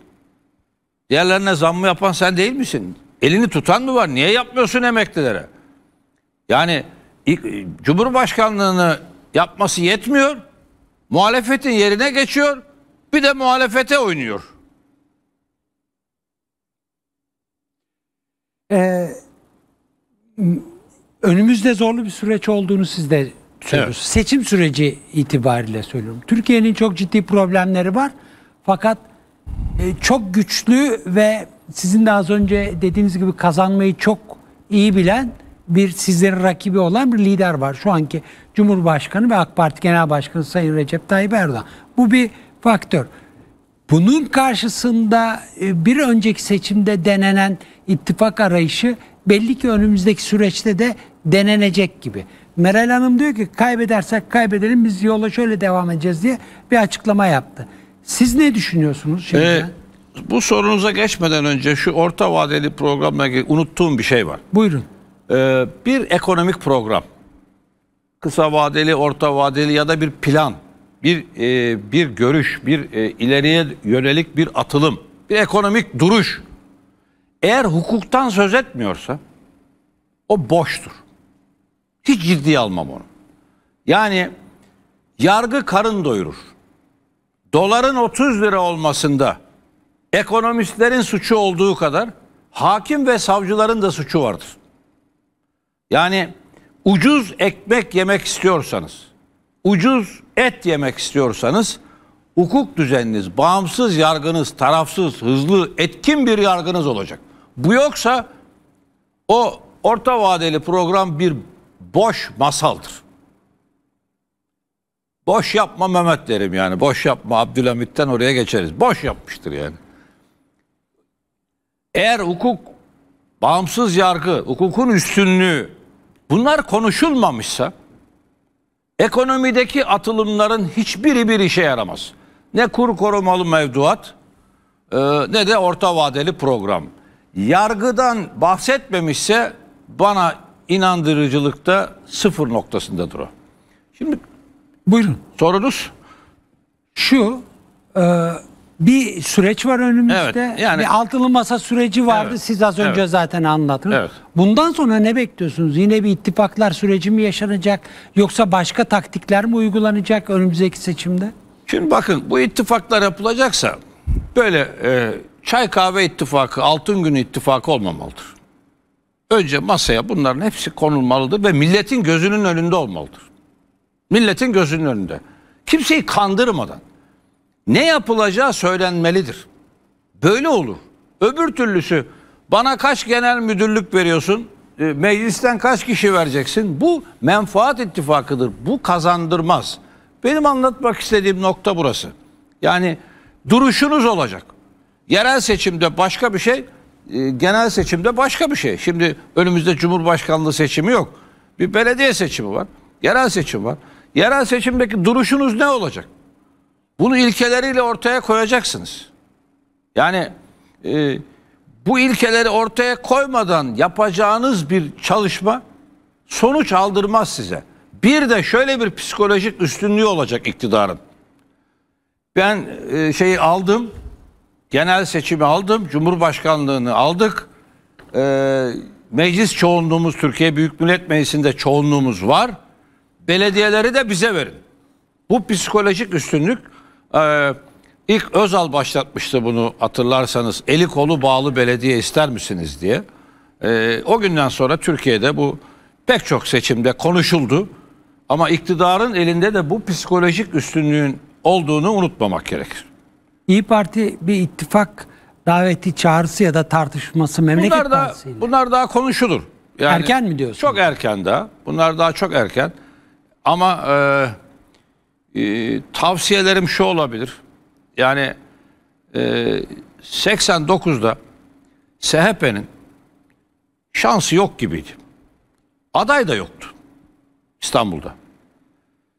Diğerlerine zam mı yapan sen değil misin? Elini tutan mı var? Niye yapmıyorsun emeklilere? Yani Cumhurbaşkanlığını yapması yetmiyor. Muhalefetin yerine geçiyor. Bir de muhalefete oynuyor. Ee, önümüzde zorlu bir süreç olduğunu siz de söylüyorsunuz. Evet. Seçim süreci itibariyle söylüyorum. Türkiye'nin çok ciddi problemleri var. Fakat çok güçlü ve sizin de az önce dediğiniz gibi kazanmayı çok iyi bilen bir sizlerin rakibi olan bir lider var. Şu anki Cumhurbaşkanı ve AK Parti Genel Başkanı Sayın Recep Tayyip Erdoğan. Bu bir faktör. Bunun karşısında bir önceki seçimde denenen ittifak arayışı belli ki önümüzdeki süreçte de denenecek gibi. Meral Hanım diyor ki kaybedersek kaybedelim biz yola şöyle devam edeceğiz diye bir açıklama yaptı. Siz ne düşünüyorsunuz şimdi? Ee, bu sorunuza geçmeden önce şu orta vadeli programla ilgili unuttuğum bir şey var. Buyurun. Ee, bir ekonomik program. Kısa vadeli, orta vadeli ya da bir plan, bir e, bir görüş, bir e, ileriye yönelik bir atılım, bir ekonomik duruş. Eğer hukuktan söz etmiyorsa, o boştur. Hiç ciddiye almam onu. Yani yargı karın doyurur. Doların otuz lira olmasında ekonomistlerin suçu olduğu kadar hakim ve savcıların da suçu vardır. Yani ucuz ekmek yemek istiyorsanız, ucuz et yemek istiyorsanız hukuk düzeniniz, bağımsız yargınız, tarafsız, hızlı, etkin bir yargınız olacak. Bu yoksa o orta vadeli program bir boş masaldır. Boş yapma Mehmet derim yani. Boş yapma Abdülhamit'ten oraya geçeriz. Boş yapmıştır yani. Eğer hukuk, bağımsız yargı, hukukun üstünlüğü, bunlar konuşulmamışsa ekonomideki atılımların hiçbiri bir işe yaramaz. Ne kur korumalı mevduat e, ne de orta vadeli program. Yargıdan bahsetmemişse bana inandırıcılıkta sıfır noktasındadır o. Şimdi buyurun. Sorunuz? Şu, e, bir süreç var önümüzde. Evet, yani, bir altılı masa süreci vardı. Evet, siz az önce evet. zaten anlattınız. Evet. Bundan sonra ne bekliyorsunuz? Yine bir ittifaklar süreci mi yaşanacak? Yoksa başka taktikler mi uygulanacak önümüzdeki seçimde? Şimdi bakın, bu ittifaklar yapılacaksa böyle e, çay kahve ittifakı, altın günü ittifakı olmamalıdır. Önce masaya bunların hepsi konulmalıdır ve milletin gözünün önünde olmalıdır. Milletin gözünün önünde. Kimseyi kandırmadan ne yapılacağı söylenmelidir. Böyle olur. Öbür türlüsü bana kaç genel müdürlük veriyorsun, meclisten kaç kişi vereceksin? Bu menfaat ittifakıdır. Bu kazandırmaz. Benim anlatmak istediğim nokta burası. Yani duruşunuz olacak. Yerel seçimde başka bir şey, genel seçimde başka bir şey. Şimdi önümüzde Cumhurbaşkanlığı seçimi yok. Bir belediye seçimi var. Yerel seçim var. Yerel seçimdeki duruşunuz ne olacak? Bunu ilkeleriyle ortaya koyacaksınız. Yani e, bu ilkeleri ortaya koymadan yapacağınız bir çalışma sonuç aldırmaz size. Bir de şöyle bir psikolojik üstünlüğü olacak iktidarın. Ben e, şeyi aldım, genel seçimi aldım, Cumhurbaşkanlığını aldık. E, meclis çoğunluğumuz, Türkiye Büyük Millet Meclisi'nde çoğunluğumuz var. Belediyeleri de bize verin. Bu psikolojik üstünlük, e, ilk Özal başlatmıştı bunu, hatırlarsanız. Eli kolu bağlı belediye ister misiniz diye. E, o günden sonra Türkiye'de bu pek çok seçimde konuşuldu. Ama iktidarın elinde de bu psikolojik üstünlüğün olduğunu unutmamak gerekir. İyi Parti bir ittifak daveti çağrısı ya da tartışması Memleket bunlar da, Partisi'yle. Bunlar daha konuşulur. Yani erken mi diyorsunuz? Çok erken daha. Bunlar daha çok erken. Ama e, e, tavsiyelerim şu olabilir. Yani e, seksen dokuzda S H P'nin şansı yok gibiydi. Aday da yoktu İstanbul'da.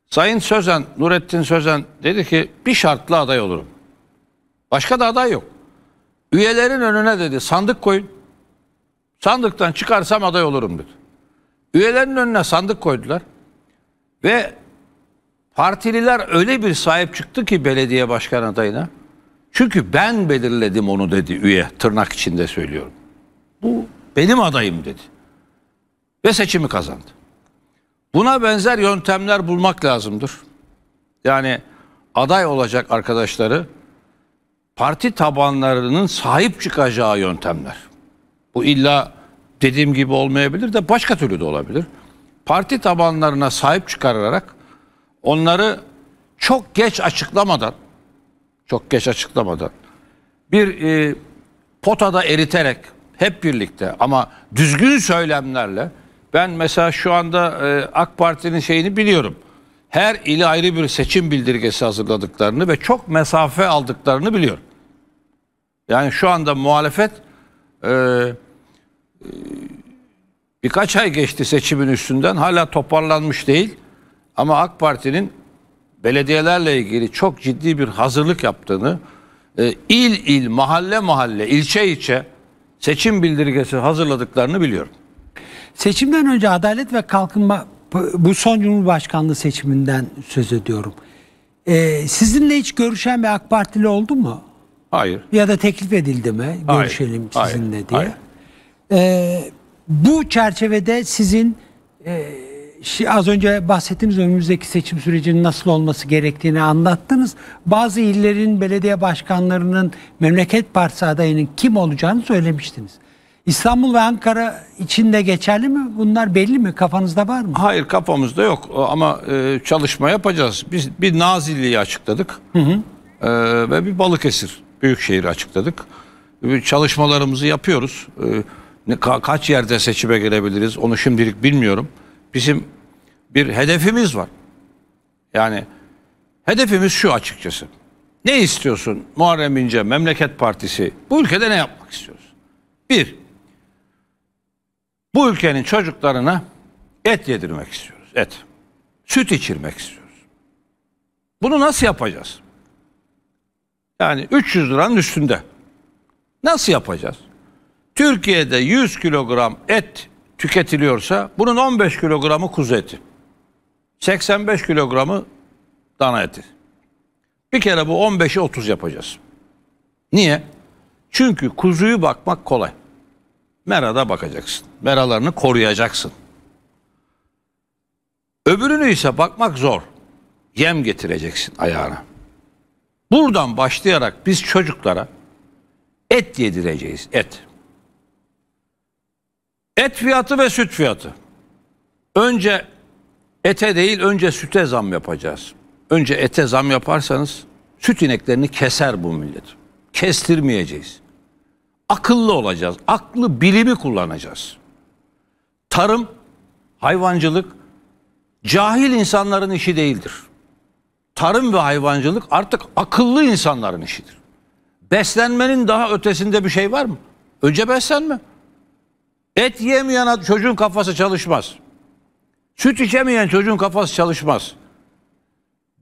Sayın Sözen, Nurettin Sözen dedi ki bir şartla aday olurum. Başka da aday yok. Üyelerin önüne dedi sandık koyun. Sandıktan çıkarsam aday olurum dedi. Üyelerin önüne sandık koydular. Ve partililer öyle bir sahip çıktı ki belediye başkan adayına. Çünkü ben belirledim onu dedi üye, tırnak içinde söylüyorum. Bu benim adayım dedi. Ve seçimi kazandı. Buna benzer yöntemler bulmak lazımdır. Yani aday olacak arkadaşları parti tabanlarının sahip çıkacağı yöntemler. Bu illa dediğim gibi olmayabilir de başka türlü de olabilir. Parti tabanlarına sahip çıkararak onları çok geç açıklamadan, çok geç açıklamadan bir e, potada eriterek hep birlikte ama düzgün söylemlerle. Ben mesela şu anda e, AK Parti'nin şeyini biliyorum. Her ili ayrı bir seçim bildirgesi hazırladıklarını ve çok mesafe aldıklarını biliyorum. Yani şu anda muhalefet e, e, birkaç ay geçti seçimin üstünden. Hala toparlanmış değil. Ama AK Parti'nin belediyelerle ilgili çok ciddi bir hazırlık yaptığını, il il, mahalle mahalle, ilçe ilçe seçim bildirgesi hazırladıklarını biliyorum. Seçimden önce Adalet ve Kalkınma, bu son Cumhurbaşkanlığı seçiminden söz ediyorum. Ee, sizinle hiç görüşen bir AK Partili oldu mu? Hayır. Ya da teklif edildi mi? Görüşelim hayır, sizinle hayır, diye. Hayır. Ee, Bu çerçevede sizin e, az önce bahsettiğimiz önümüzdeki seçim sürecinin nasıl olması gerektiğini anlattınız. Bazı illerin belediye başkanlarının Memleket Partisi adayının kim olacağını söylemiştiniz. İstanbul ve Ankara için de geçerli mi? Bunlar belli mi? Kafanızda var mı? Hayır, kafamızda yok ama e, çalışma yapacağız. Biz bir Nazilli'yi açıkladık, hı hı. E, ve bir Balıkesir Büyükşehir'i açıkladık. E, çalışmalarımızı yapıyoruz. E, ne, ka kaç yerde seçime gelebiliriz onu şimdilik bilmiyorum. Bizim bir hedefimiz var. Yani hedefimiz şu açıkçası. Ne istiyorsun Muharrem İnce, Memleket Partisi? Bu ülkede ne yapmak istiyoruz? Bir, bu ülkenin çocuklarına et yedirmek istiyoruz. Et. Süt içirmek istiyoruz. Bunu nasıl yapacağız? Yani üç yüz liranın üstünde. Nasıl yapacağız? Türkiye'de yüz kilogram et tüketiliyorsa bunun on beş kilogramı kuzu eti. seksen beş kilogramı dana eti. Bir kere bu on beşi otuz yapacağız. Niye? Çünkü kuzuyu bakmak kolay. Merada bakacaksın. Meralarını koruyacaksın. Öbürünü ise bakmak zor. Yem getireceksin ayağına. Buradan başlayarak biz çocuklara et yedireceğiz. Et. Et fiyatı ve süt fiyatı. Önce ete değil, önce süte zam yapacağız. Önce ete zam yaparsanız süt ineklerini keser bu millet. Kestirmeyeceğiz. Akıllı olacağız. Aklı, bilimi kullanacağız. Tarım, hayvancılık cahil insanların işi değildir. Tarım ve hayvancılık artık akıllı insanların işidir. Beslenmenin daha ötesinde bir şey var mı? Önce beslenme. Et yemeyen çocuğun kafası çalışmaz. Süt içemeyen çocuğun kafası çalışmaz.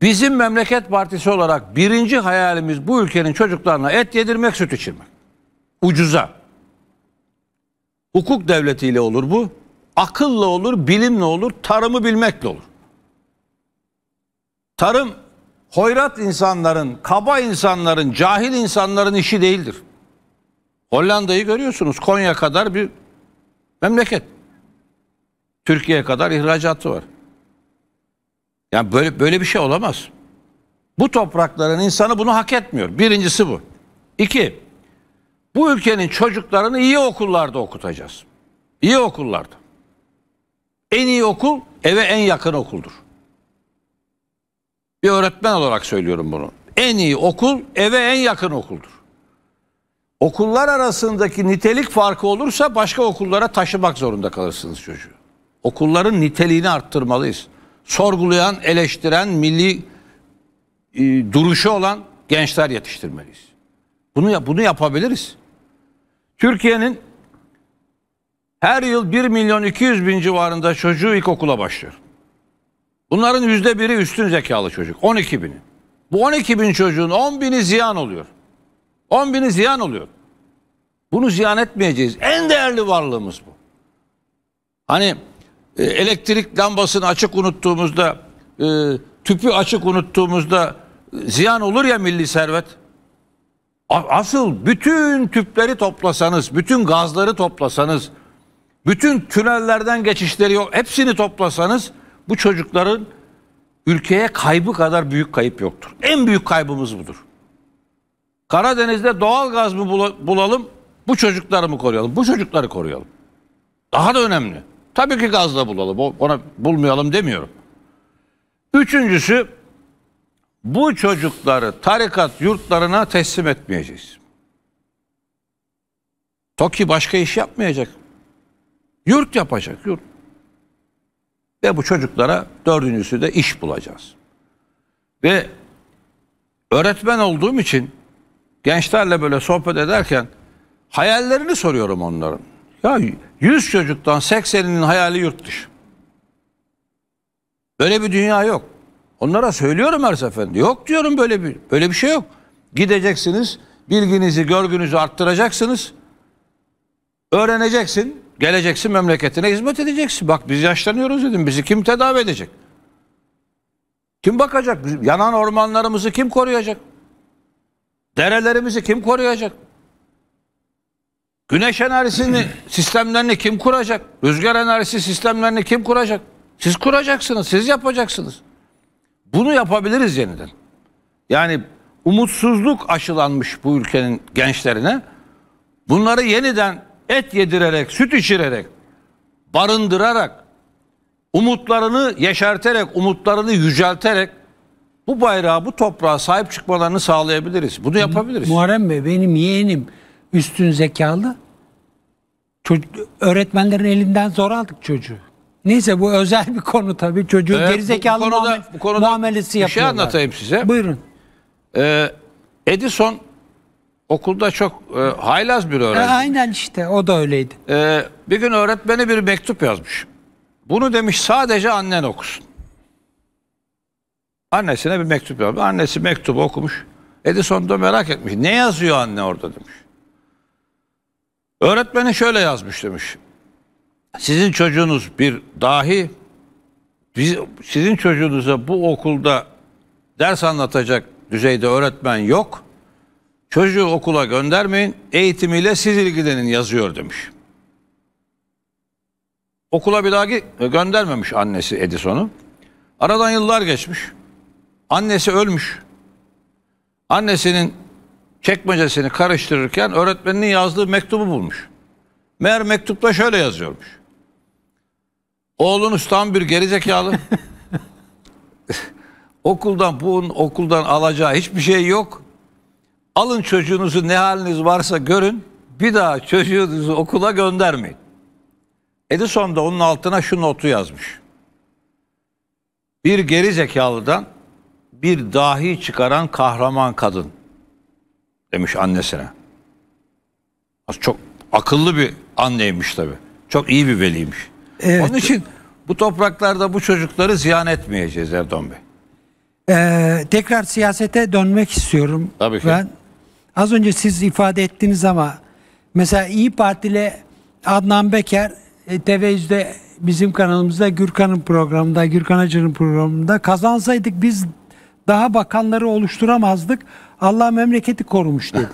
Bizim Memleket Partisi olarak birinci hayalimiz bu ülkenin çocuklarına et yedirmek, süt içirmek. Ucuza. Hukuk devletiyle olur bu. Akılla olur, bilimle olur, tarımı bilmekle olur. Tarım, hoyrat insanların, kaba insanların, cahil insanların işi değildir. Hollanda'yı görüyorsunuz, Konya kadar bir memleket. Türkiye kadar ihracatı var. Yani böyle, böyle bir şey olamaz. Bu toprakların insanı bunu hak etmiyor. Birincisi bu. İki, bu ülkenin çocuklarını iyi okullarda okutacağız. İyi okullarda. En iyi okul eve en yakın okuldur. Bir öğretmen olarak söylüyorum bunu. En iyi okul eve en yakın okuldur. Okullar arasındaki nitelik farkı olursa başka okullara taşımak zorunda kalırsınız çocuğu. Okulların niteliğini arttırmalıyız. Sorgulayan, eleştiren, milli e, duruşu olan gençler yetiştirmeliyiz. Bunu, bunu yapabiliriz. Türkiye'nin her yıl bir milyon iki yüz bin civarında çocuğu ilkokula başlıyor. Bunların yüzde biri üstün zekalı çocuk. on iki bini. Bu on iki bin çocuğun on bini ziyan oluyor. on bini ziyan oluyor. Bunu ziyan etmeyeceğiz. En değerli varlığımız bu. Hani elektrik lambasını açık unuttuğumuzda, tüpü açık unuttuğumuzda ziyan olur ya milli servet. Asıl bütün tüpleri toplasanız, bütün gazları toplasanız, bütün tünellerden geçişleri yok, hepsini toplasanız bu çocukların ülkeye kaybı kadar büyük kayıp yoktur. En büyük kaybımız budur. Karadeniz'de doğal gaz mı bulalım, bu çocukları mı koruyalım? Bu çocukları koruyalım. Daha da önemli. Tabii ki gazla bulalım, ona bulmayalım demiyorum. Üçüncüsü, bu çocukları tarikat yurtlarına teslim etmeyeceğiz. TOKİ başka iş yapmayacak. Yurt yapacak, yurt. Ve bu çocuklara dördüncüsü de iş bulacağız. Ve öğretmen olduğum için gençlerle böyle sohbet ederken hayallerini soruyorum onların. Ya yüz çocuktan sekseninin hayali yurt dışı. Böyle bir dünya yok. Onlara söylüyorum her seferinde. Yok diyorum, böyle bir böyle bir şey yok. Gideceksiniz, bilginizi, görgünüzü arttıracaksınız. Öğreneceksin, geleceksin, memleketine hizmet edeceksin. Bak biz yaşlanıyoruz dedim. Bizi kim tedavi edecek? Kim bakacak? Yanan ormanlarımızı kim koruyacak? Derelerimizi kim koruyacak? Güneş enerjisini sistemlerini kim kuracak? Rüzgar enerjisi sistemlerini kim kuracak? Siz kuracaksınız, siz yapacaksınız. Bunu yapabiliriz yeniden. Yani umutsuzluk aşılanmış bu ülkenin gençlerine. Bunları yeniden et yedirerek, süt içirerek, barındırarak, umutlarını yeşerterek, umutlarını yücelterek bu bayrağa, bu toprağa sahip çıkmalarını sağlayabiliriz. Bunu yapabiliriz. Muharrem Bey, benim yeğenim üstün zekalı. Çocuk, öğretmenlerin elinden zor aldık çocuğu. Neyse, bu özel bir konu tabii. Çocuğun evet, geri zekalı bu konuda, bu konuda muamelesi yapıyorlar. Bir şey anlatayım size. Buyurun. Ee, Edison okulda çok e, haylaz bir öğrenci. E, aynen işte, o da öyleydi. Ee, bir gün öğretmeni bir mektup yazmış. Bunu demiş sadece annen okusun. Annesine bir mektup yazmış. Annesi mektubu okumuş. Edison da merak etmiş. Ne yazıyor anne orada demiş. Öğretmeni şöyle yazmış demiş. Sizin çocuğunuz bir dahi, biz, sizin çocuğunuza bu okulda ders anlatacak düzeyde öğretmen yok. Çocuğu okula göndermeyin, eğitimiyle siz ilgilenin yazıyor demiş. Okula bir daha göndermemiş annesi Edison'u. Aradan yıllar geçmiş. Annesi ölmüş. Annesinin çekmecesini karıştırırken öğretmeninin yazdığı mektubu bulmuş. Meğer mektupta şöyle yazıyormuş. Oğlunuz tam bir gerizekalı. Okuldan, bunun okuldan alacağı hiçbir şey yok. Alın çocuğunuzu, ne haliniz varsa görün. Bir daha çocuğunuzu okula göndermeyin. Edison da onun altına şu notu yazmış. Bir gerizekalıdan bir dahi çıkaran kahraman kadın demiş annesine. Çok akıllı bir anneymiş tabii. Çok iyi bir veliymiş. Evet. Onun için bu topraklarda bu çocukları ziyan etmeyeceğiz Erdoğan Bey. Ee, tekrar siyasete dönmek istiyorum. Tabii ki. Ben, az önce siz ifade ettiniz ama mesela İyi Parti ile Adnan Beker T V yüz'de bizim kanalımızda Gürkan'ın programında, Gürkan Hacı'nın programında kazansaydık biz daha bakanları oluşturamazdık. Allah memleketi korumuş dedi.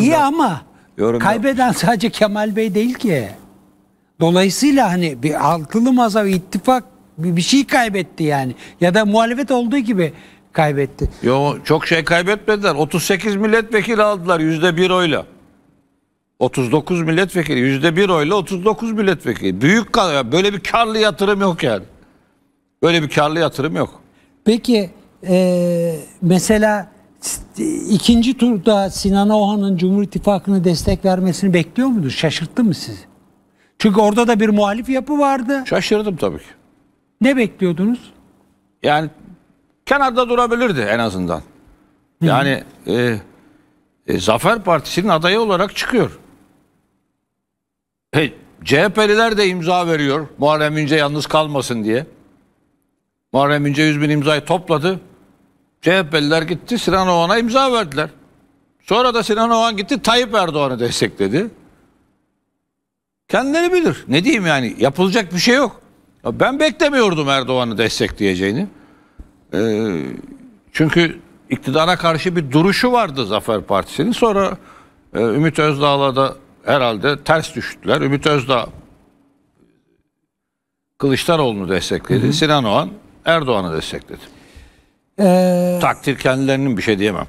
İyi ama yorumda kaybeden sadece Kemal Bey değil ki. Dolayısıyla hani bir altılı masa, bir ittifak bir şey kaybetti yani. Ya da muhalefet olduğu gibi kaybetti. Yo, çok şey kaybetmediler. otuz sekiz milletvekili aldılar yüzde bir oyla. otuz dokuz milletvekili yüzde bir oyla otuz dokuz milletvekili. Büyük böyle bir karlı yatırım yok yani. Böyle bir karlı yatırım yok. Peki e, mesela ikinci turda Sinan Oğan'ın Cumhur İttifakı'na destek vermesini bekliyor mudur? Şaşırttı mı sizi? Çünkü orada da bir muhalif yapı vardı. Şaşırdım tabii ki. Ne bekliyordunuz? Yani kenarda durabilirdi en azından. Yani e, e, Zafer Partisi'nin adayı olarak çıkıyor. E, C H P'liler de imza veriyor. Muharrem İnce yalnız kalmasın diye. Muharrem İnce yüz bin imzayı topladı. C H P'liler gitti, Sinan Oğan'a imza verdiler. Sonra da Sinan Oğan gitti, Tayyip Erdoğan'ı destekledi. Kendileri bilir. Ne diyeyim yani, yapılacak bir şey yok. Ya ben beklemiyordum Erdoğan'ı destekleyeceğini. Ee, çünkü iktidara karşı bir duruşu vardı Zafer Partisi'nin. Sonra e, Ümit Özdağ'la da herhalde ters düştüler. Ümit Özdağ Kılıçdaroğlu'nu destekledi. Hı hı. Sinan Oğan Erdoğan'ı destekledi. Ee, Takdir kendilerinin, bir şey diyemem.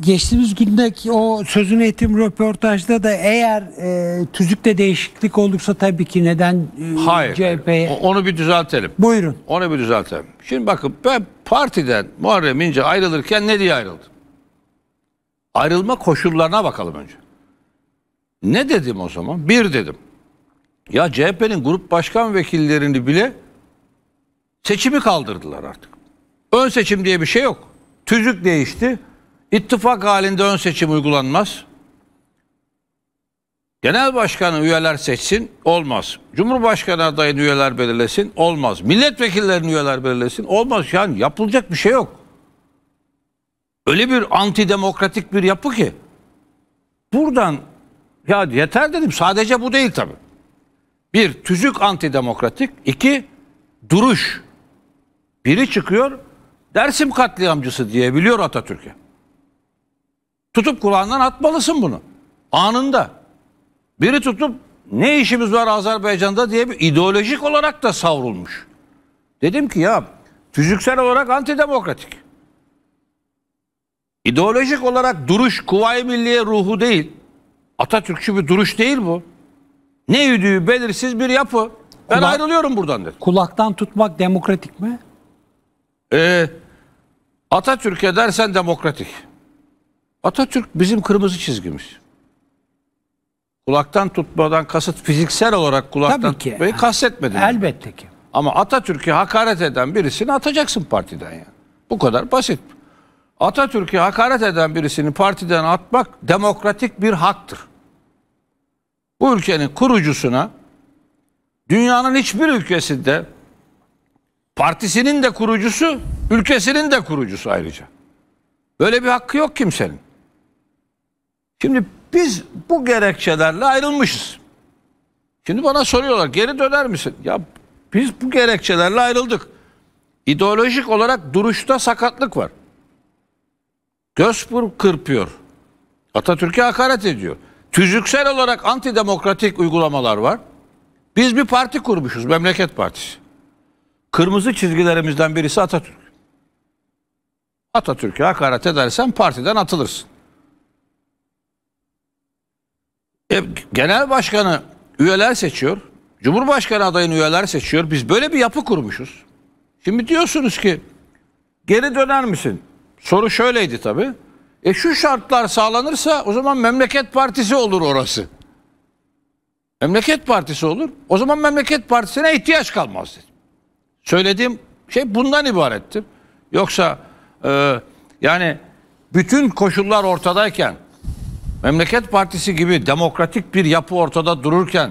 Geçtiğimiz gündeki o sözünü ettiğim röportajda da eğer e, tüzükte değişiklik olursa tabii ki neden e, hayır, C H P'ye... Hayır, onu bir düzeltelim. Buyurun. Onu bir düzeltelim. Şimdi bakın, ben partiden Muharrem İnce ayrılırken ne diye ayrıldı? Ayrılma koşullarına bakalım önce. Ne dedim o zaman? Bir dedim. Ya C H P'nin grup başkan vekillerini bile seçimi kaldırdılar artık. Ön seçim diye bir şey yok. Tüzük değişti. İttifak halinde ön seçim uygulanmaz. Genel başkanı üyeler seçsin, olmaz. Cumhurbaşkanı adayını üyeler belirlesin, olmaz. Milletvekillerini üyeler belirlesin, olmaz. Yani yapılacak bir şey yok. Öyle bir antidemokratik bir yapı ki. Buradan ya yeter dedim. Sadece bu değil tabii. Bir, tüzük antidemokratik. İki, duruş. Biri çıkıyor, Dersim katliamcısı diyebiliyor Atatürk'e. Tutup kulağından atmalısın bunu. Anında. Biri tutup ne işimiz var Azerbaycan'da diye bir ideolojik olarak da savrulmuş. Dedim ki ya fiziksel olarak antidemokratik. İdeolojik olarak duruş Kuvayi Milliye ruhu değil. Atatürkçü bir duruş değil bu. Ne yürüdüğü belirsiz bir yapı. Ben Kulak, ayrılıyorum buradan dedi. Kulaktan tutmak demokratik mi? Ee, Atatürk'e dersen demokratik. Atatürk bizim kırmızı çizgimiz. Kulaktan tutmadan kasıt fiziksel olarak kulaktan ki, tutmayı kastetmedi. Elbette ki. Ama Atatürk'e hakaret eden birisini atacaksın partiden yani. Bu kadar basit. Atatürk'e hakaret eden birisini partiden atmak demokratik bir haktır. Bu ülkenin kurucusuna dünyanın hiçbir ülkesinde partisinin de kurucusu, ülkesinin de kurucusu ayrıca. Böyle bir hakkı yok kimsenin. Şimdi biz bu gerekçelerle ayrılmışız. Şimdi bana soruyorlar geri döner misin? Ya biz bu gerekçelerle ayrıldık. İdeolojik olarak duruşta sakatlık var. Göz kırpıyor. Atatürk'e hakaret ediyor. Tüzüksel olarak antidemokratik uygulamalar var. Biz bir parti kurmuşuz, Memleket Partisi. Kırmızı çizgilerimizden birisi Atatürk. Atatürk'e hakaret edersen partiden atılırsın. E, genel başkanı üyeler seçiyor. Cumhurbaşkanı adayını üyeler seçiyor. Biz böyle bir yapı kurmuşuz. Şimdi diyorsunuz ki geri döner misin? Soru şöyleydi tabii. E şu şartlar sağlanırsa o zaman Memleket Partisi olur orası. Memleket Partisi olur. O zaman Memleket Partisi'ne ihtiyaç kalmaz dedim. Söylediğim şey bundan ibarettir. Yoksa e, yani bütün koşullar ortadayken, Memleket Partisi gibi demokratik bir yapı ortada dururken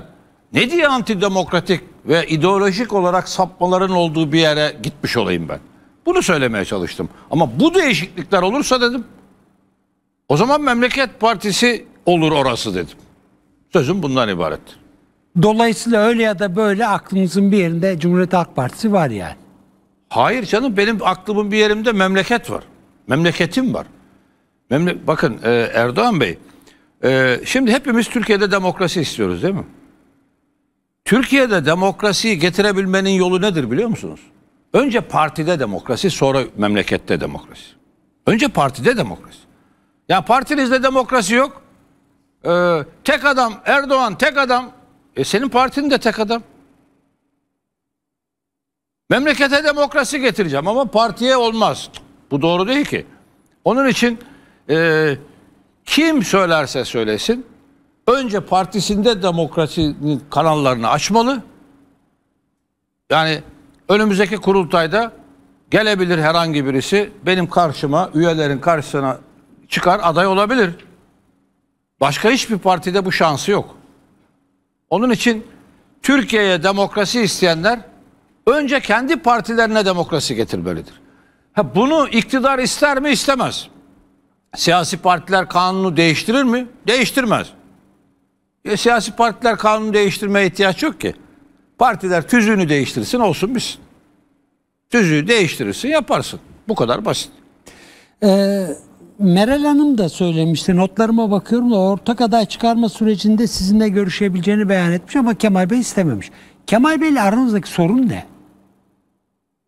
ne diye antidemokratik ve ideolojik olarak sapmaların olduğu bir yere gitmiş olayım ben. Bunu söylemeye çalıştım. Ama bu değişiklikler olursa dedim, o zaman Memleket Partisi olur orası dedim. Sözüm bundan ibarettir. Dolayısıyla öyle ya da böyle aklımızın bir yerinde Cumhuriyet Halk Partisi var yani. Hayır canım, benim aklımın bir yerimde memleket var. Memleketim var. Memle Bakın e, Erdoğan Bey, e, şimdi hepimiz Türkiye'de demokrasi istiyoruz değil mi? Türkiye'de demokrasiyi getirebilmenin yolu nedir biliyor musunuz? Önce partide demokrasi, sonra memlekette demokrasi. Önce partide demokrasi. Ya partinizde demokrasi yok. Ee, tek adam, Erdoğan tek adam. E senin partin de tek adam. Memlekete demokrasi getireceğim ama partiye olmaz. Bu doğru değil ki. Onun için e, kim söylerse söylesin, önce partisinde demokrasinin kanallarını açmalı. Yani önümüzdeki kurultayda gelebilir herhangi birisi, benim karşıma, üyelerin karşısına çıkar, aday olabilir. Başka hiçbir partide bu şansı yok. Onun için Türkiye'ye demokrasi isteyenler önce kendi partilerine demokrasi getirmelidir. Ha, bunu iktidar ister mi? İstemez. Siyasi partiler kanunu değiştirir mi? Değiştirmez. E, siyasi partiler kanunu değiştirmeye ihtiyaç yok ki. Partiler tüzüğünü değiştirsin, olsun biz. Tüzüğü değiştirirsin, yaparsın. Bu kadar basit. Eee Meral Hanım da söylemişti, notlarıma bakıyorum da ortak aday çıkarma sürecinde sizinle görüşebileceğini beyan etmiş ama Kemal Bey istememiş. Kemal Bey ile aranızdaki sorun ne?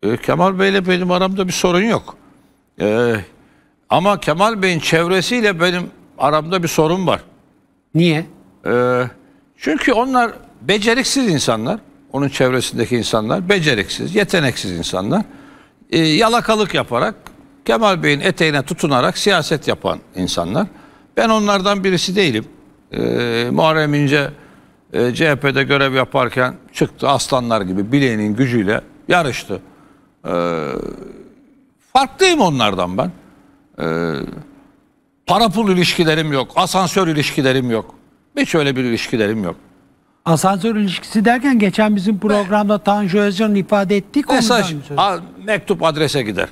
E, Kemal Bey ile benim aramda bir sorun yok. E, ama Kemal Bey'in çevresiyle benim aramda bir sorun var. Niye? E, çünkü onlar beceriksiz insanlar. Onun çevresindeki insanlar beceriksiz, yeteneksiz insanlar. E, yalakalık yaparak, Kemal Bey'in eteğine tutunarak siyaset yapan insanlar. Ben onlardan birisi değilim. Ee, Muharrem İnce e, C H P'de görev yaparken çıktı, aslanlar gibi bileğinin gücüyle yarıştı. Ee, farklıyım onlardan ben. Ee, para pul ilişkilerim yok, asansör ilişkilerim yok. Hiç öyle bir ilişkilerim yok. Asansör ilişkisi derken geçen bizim programda Tanju Özcan'ın ifade ettiği mesaj, mektup adrese gider.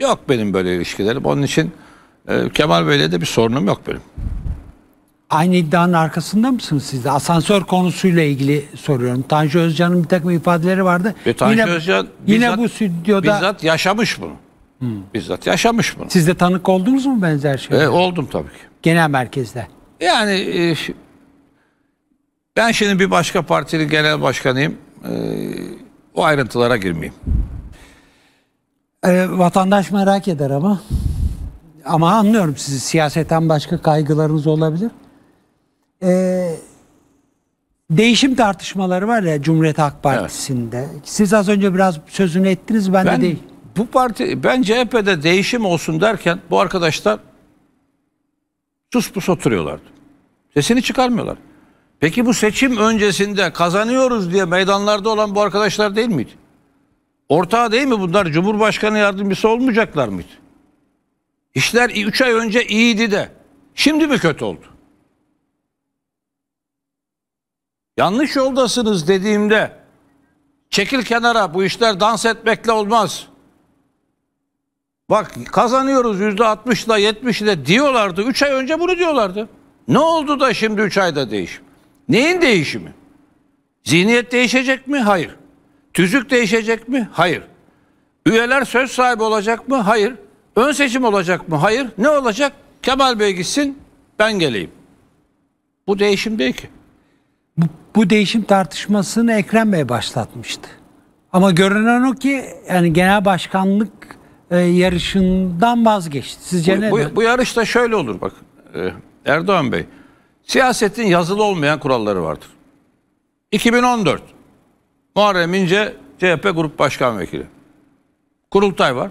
Yok benim böyle ilişkilerim. Onun için e, Kemal Bey'le de bir sorunum yok benim. Aynı iddianın arkasında mısınız siz de? Asansör konusuyla ilgili soruyorum. Tanju Özcan'ın bir takım ifadeleri vardı. E, Tanju yine, Özcan yine bizzat, bu stüdyoda... bizzat yaşamış bunu. Hmm. Bizzat yaşamış bunu. Siz de tanık oldunuz mu benzer şeyler? E, oldum tabii ki. Genel merkezde. Yani e, Ben şimdi bir başka partinin genel başkanıyım. Ee, o ayrıntılara girmeyeyim. E, vatandaş merak eder ama. Ama anlıyorum sizi. Siyasetten başka kaygılarınız olabilir. E, değişim tartışmaları var ya Cumhuriyet Halk Partisi'nde. Evet. Siz az önce biraz sözünü ettiniz. Ben, ben de değil. Bu parti, ben C H P'de değişim olsun derken bu arkadaşlar sus pus oturuyorlardı. Sesini çıkarmıyorlar. Peki bu seçim öncesinde kazanıyoruz diye meydanlarda olan bu arkadaşlar değil miydi? Ortağı değil mi bunlar? Cumhurbaşkanı yardımcısı olmayacaklar mıydı? İşler üç ay önce iyiydi de şimdi mi kötü oldu? Yanlış yoldasınız dediğimde çekil kenara, bu işler dans etmekle olmaz. Bak kazanıyoruz yüzde altmışla yetmişle diyorlardı. üç ay önce bunu diyorlardı. Ne oldu da şimdi üç ayda değişim? Neyin değişimi? Zihniyet değişecek mi? Hayır. Tüzük değişecek mi? Hayır. Üyeler söz sahibi olacak mı? Hayır. Ön seçim olacak mı? Hayır. Ne olacak? Kemal Bey gitsin, ben geleyim. Bu değişim değil ki. Bu, bu değişim tartışmasını Ekrem Bey başlatmıştı. Ama görünen o ki yani genel başkanlık e, yarışından vazgeçti. Sizce ne? Bu, bu, bu yarışta şöyle olur bak. E, Erdoğan Bey, siyasetin yazılı olmayan kuralları vardır. iki bin on dört Muharrem İnce C H P Grup Başkan Vekili. Kurultay var.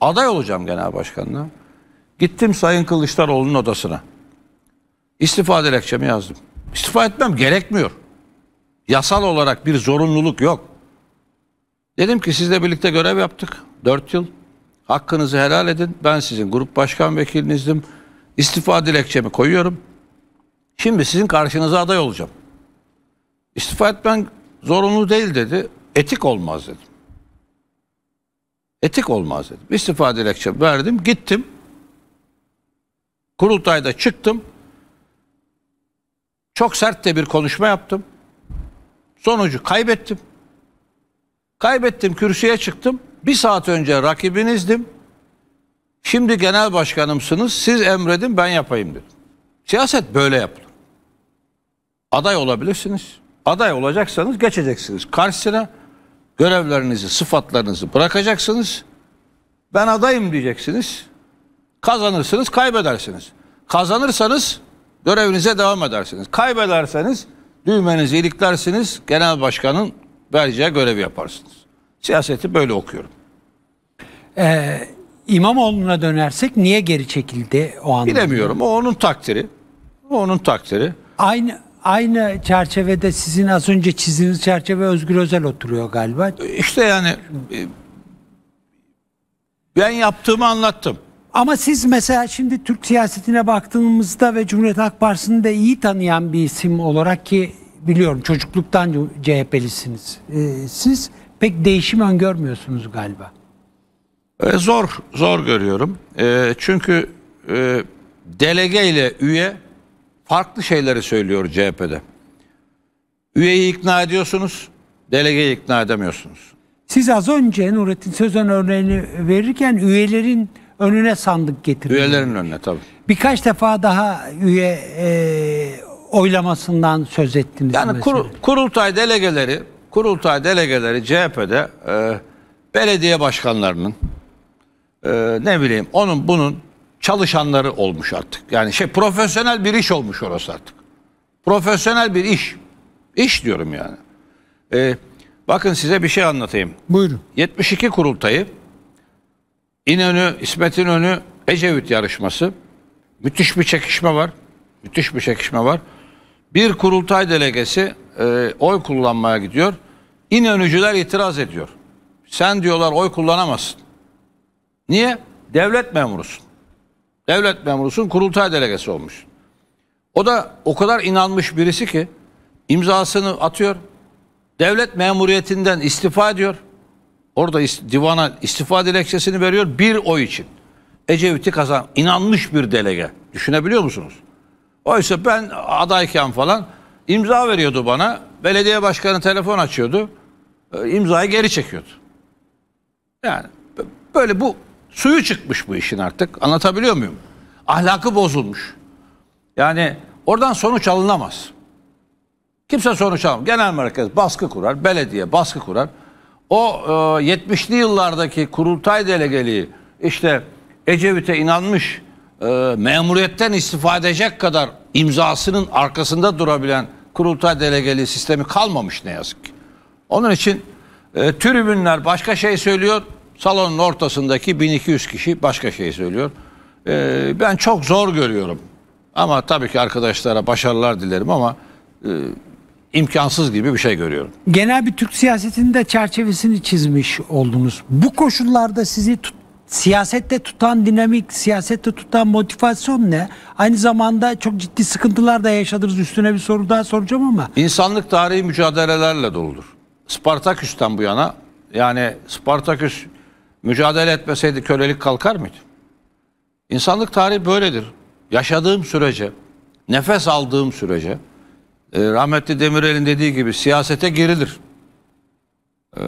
Aday olacağım genel başkanlığa. Gittim Sayın Kılıçdaroğlu'nun odasına. İstifa dilekçemi yazdım. İstifa etmem gerekmiyor. Yasal olarak bir zorunluluk yok. Dedim ki sizle birlikte görev yaptık. Dört yıl. Hakkınızı helal edin. Ben sizin grup başkan vekilinizdim. İstifa dilekçemi koyuyorum. Şimdi sizin karşınıza aday olacağım. İstifa etmen zorunlu değil dedi. Etik olmaz dedim. Etik olmaz dedim. İstifa dilekçemi verdim. Gittim. Kurultayda çıktım. Çok sert de bir konuşma yaptım. Sonucu kaybettim. Kaybettim, kürsüye çıktım. Bir saat önce rakibinizdim. Şimdi genel başkanımsınız. Siz emredin, ben yapayım dedim. Siyaset böyle yapılır. Aday olabilirsiniz. Aday olacaksanız geçeceksiniz karşısına. Görevlerinizi, sıfatlarınızı bırakacaksınız. Ben adayım diyeceksiniz. Kazanırsınız, kaybedersiniz. Kazanırsanız görevinize devam edersiniz. Kaybederseniz düğmenizi iliklersiniz. Genel başkanın vereceği görevi yaparsınız. Siyaseti böyle okuyorum. Eee İmamoğlu'na dönersek niye geri çekildi o anlamda? Bilemiyorum. O onun takdiri. O onun takdiri. Aynı aynı çerçevede sizin az önce çizdiğiniz çerçeve Özgür Özel oturuyor galiba. İşte yani ben yaptığımı anlattım. Ama siz mesela şimdi Türk siyasetine baktığımızda ve Cumhuriyet Halk Partisi'ni de iyi tanıyan bir isim olarak ki biliyorum çocukluktan C H P'lisiniz. Ee, siz pek değişim öngörmüyorsunuz galiba. Zor, zor görüyorum. E, çünkü e, delege ile üye farklı şeyleri söylüyor C H P'de. Üyeyi ikna ediyorsunuz, delegeyi ikna edemiyorsunuz. Siz az önce Nurettin Sözen örneğini verirken üyelerin önüne sandık getirdiniz. Üyelerin önüne tabii. Birkaç defa daha üye e, oylamasından söz ettiniz. Yani kur, kurultay delegeleri, kurultay delegeleri C H P'de e, belediye başkanlarının Ee, ne bileyim onun bunun çalışanları olmuş artık. Yani şey profesyonel bir iş olmuş orası artık. Profesyonel bir iş. İş diyorum yani. Ee, bakın size bir şey anlatayım. Buyurun. yetmiş iki kurultayı İnönü, İsmet İnönü, Ecevit yarışması. Müthiş bir çekişme var. Müthiş bir çekişme var. Bir kurultay delegesi e, oy kullanmaya gidiyor. İnönücüler itiraz ediyor. Sen diyorlar oy kullanamazsın. Niye? Devlet memurusun. Devlet memurusun, kurultay delegesi olmuş. O da o kadar inanmış birisi ki imzasını atıyor. Devlet memuriyetinden istifa ediyor. Orada divana istifa dilekçesini veriyor bir oy için. Ecevit'i kazan, inanmış bir delege. Düşünebiliyor musunuz? Oysa ben adayken falan imza veriyordu bana. Belediye başkanı telefon açıyordu. İmzayı geri çekiyordu. Yani böyle bu suyu çıkmış bu işin artık. Anlatabiliyor muyum? Ahlakı bozulmuş. Yani oradan sonuç alınamaz. Kimse sonuç almıyor. Genel merkez baskı kurar, belediye baskı kurar. O e, yetmişli yıllardaki kurultay delegeliği işte Ecevit'e inanmış, e, memuriyetten istifa edecek kadar imzasının arkasında durabilen kurultay delegeliği sistemi kalmamış ne yazık ki. Onun için e, tribünler başka şey söylüyor, salonun ortasındaki bin iki yüz kişi başka şey söylüyor. E, ben çok zor görüyorum. Ama tabii ki arkadaşlara başarılar dilerim ama e, imkansız gibi bir şey görüyorum. Genel bir Türk siyasetinde çerçevesini çizmiş oldunuz. Bu koşullarda sizi tut, siyasette tutan dinamik, siyasette tutan motivasyon ne? Aynı zamanda çok ciddi sıkıntılar da yaşadınız. Üstüne bir soru daha soracağım ama. İnsanlık tarihi mücadelelerle doludur. Spartaküs'ten bu yana, yani Spartaküs mücadele etmeseydi kölelik kalkar mıydı? İnsanlık tarihi böyledir. Yaşadığım sürece, nefes aldığım sürece, rahmetli Demirel'in dediği gibi siyasete girilir. Ee,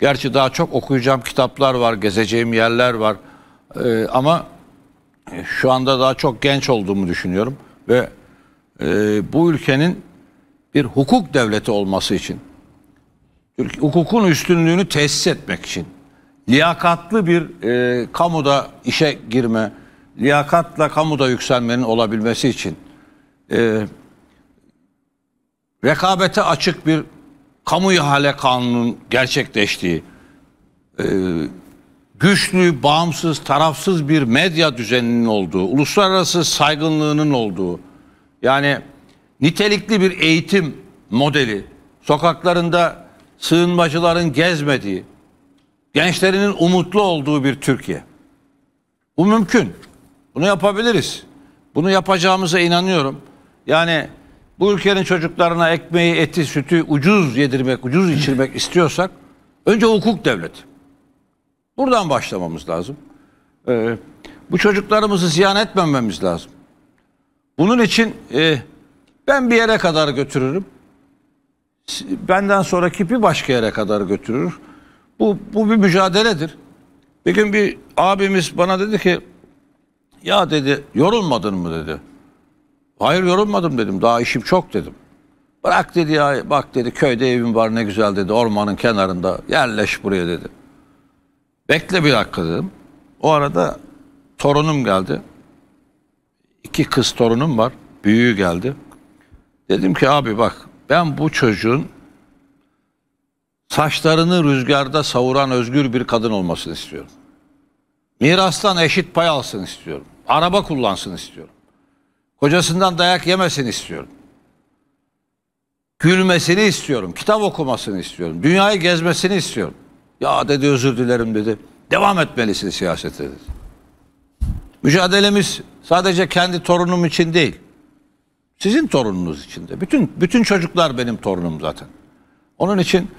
gerçi daha çok okuyacağım kitaplar var, gezeceğim yerler var. Ee, ama şu anda daha çok genç olduğumu düşünüyorum. Ve e, bu ülkenin bir hukuk devleti olması için, hukukun üstünlüğünü tesis etmek için, liyakatlı bir e, kamuda işe girme, liyakatla kamuda yükselmenin olabilmesi için e, rekabete açık bir kamu ihale kanunun gerçekleştiği, e, güçlü, bağımsız, tarafsız bir medya düzeninin olduğu, uluslararası saygınlığının olduğu, yani nitelikli bir eğitim modeli, sokaklarında sığınmacıların gezmediği, gençlerinin umutlu olduğu bir Türkiye. Bu mümkün. Bunu yapabiliriz. Bunu yapacağımıza inanıyorum. Yani bu ülkenin çocuklarına ekmeği, eti, sütü ucuz yedirmek, ucuz içirmek istiyorsak önce hukuk devleti. Buradan başlamamız lazım. Ee, bu çocuklarımızı ziyan etmememiz lazım. Bunun için e, ben bir yere kadar götürürüm. Benden sonraki bir başka yere kadar götürür. Bu, bu bir mücadeledir. Bir gün bir abimiz bana dedi ki, ya dedi, yorulmadın mı dedi. Hayır yorulmadım dedim, daha işim çok dedim. Bırak dedi ya, bak dedi, köyde evim var ne güzel dedi, ormanın kenarında, yerleş buraya dedi. Bekle bir dakika dedim. O arada torunum geldi. İki kız torunum var, büyüğü geldi. Dedim ki abi bak, ben bu çocuğun saçlarını rüzgarda savuran özgür bir kadın olmasını istiyorum. Mirastan eşit pay alsın istiyorum. Araba kullansın istiyorum. Kocasından dayak yemesini istiyorum. Gülmesini istiyorum. Kitap okumasını istiyorum. Dünyayı gezmesini istiyorum. Ya dedi özür dilerim dedi. Devam etmelisin siyasete dedi. Mücadelemiz sadece kendi torunum için değil. Sizin torununuz için de. Bütün, bütün çocuklar benim torunum zaten. Onun için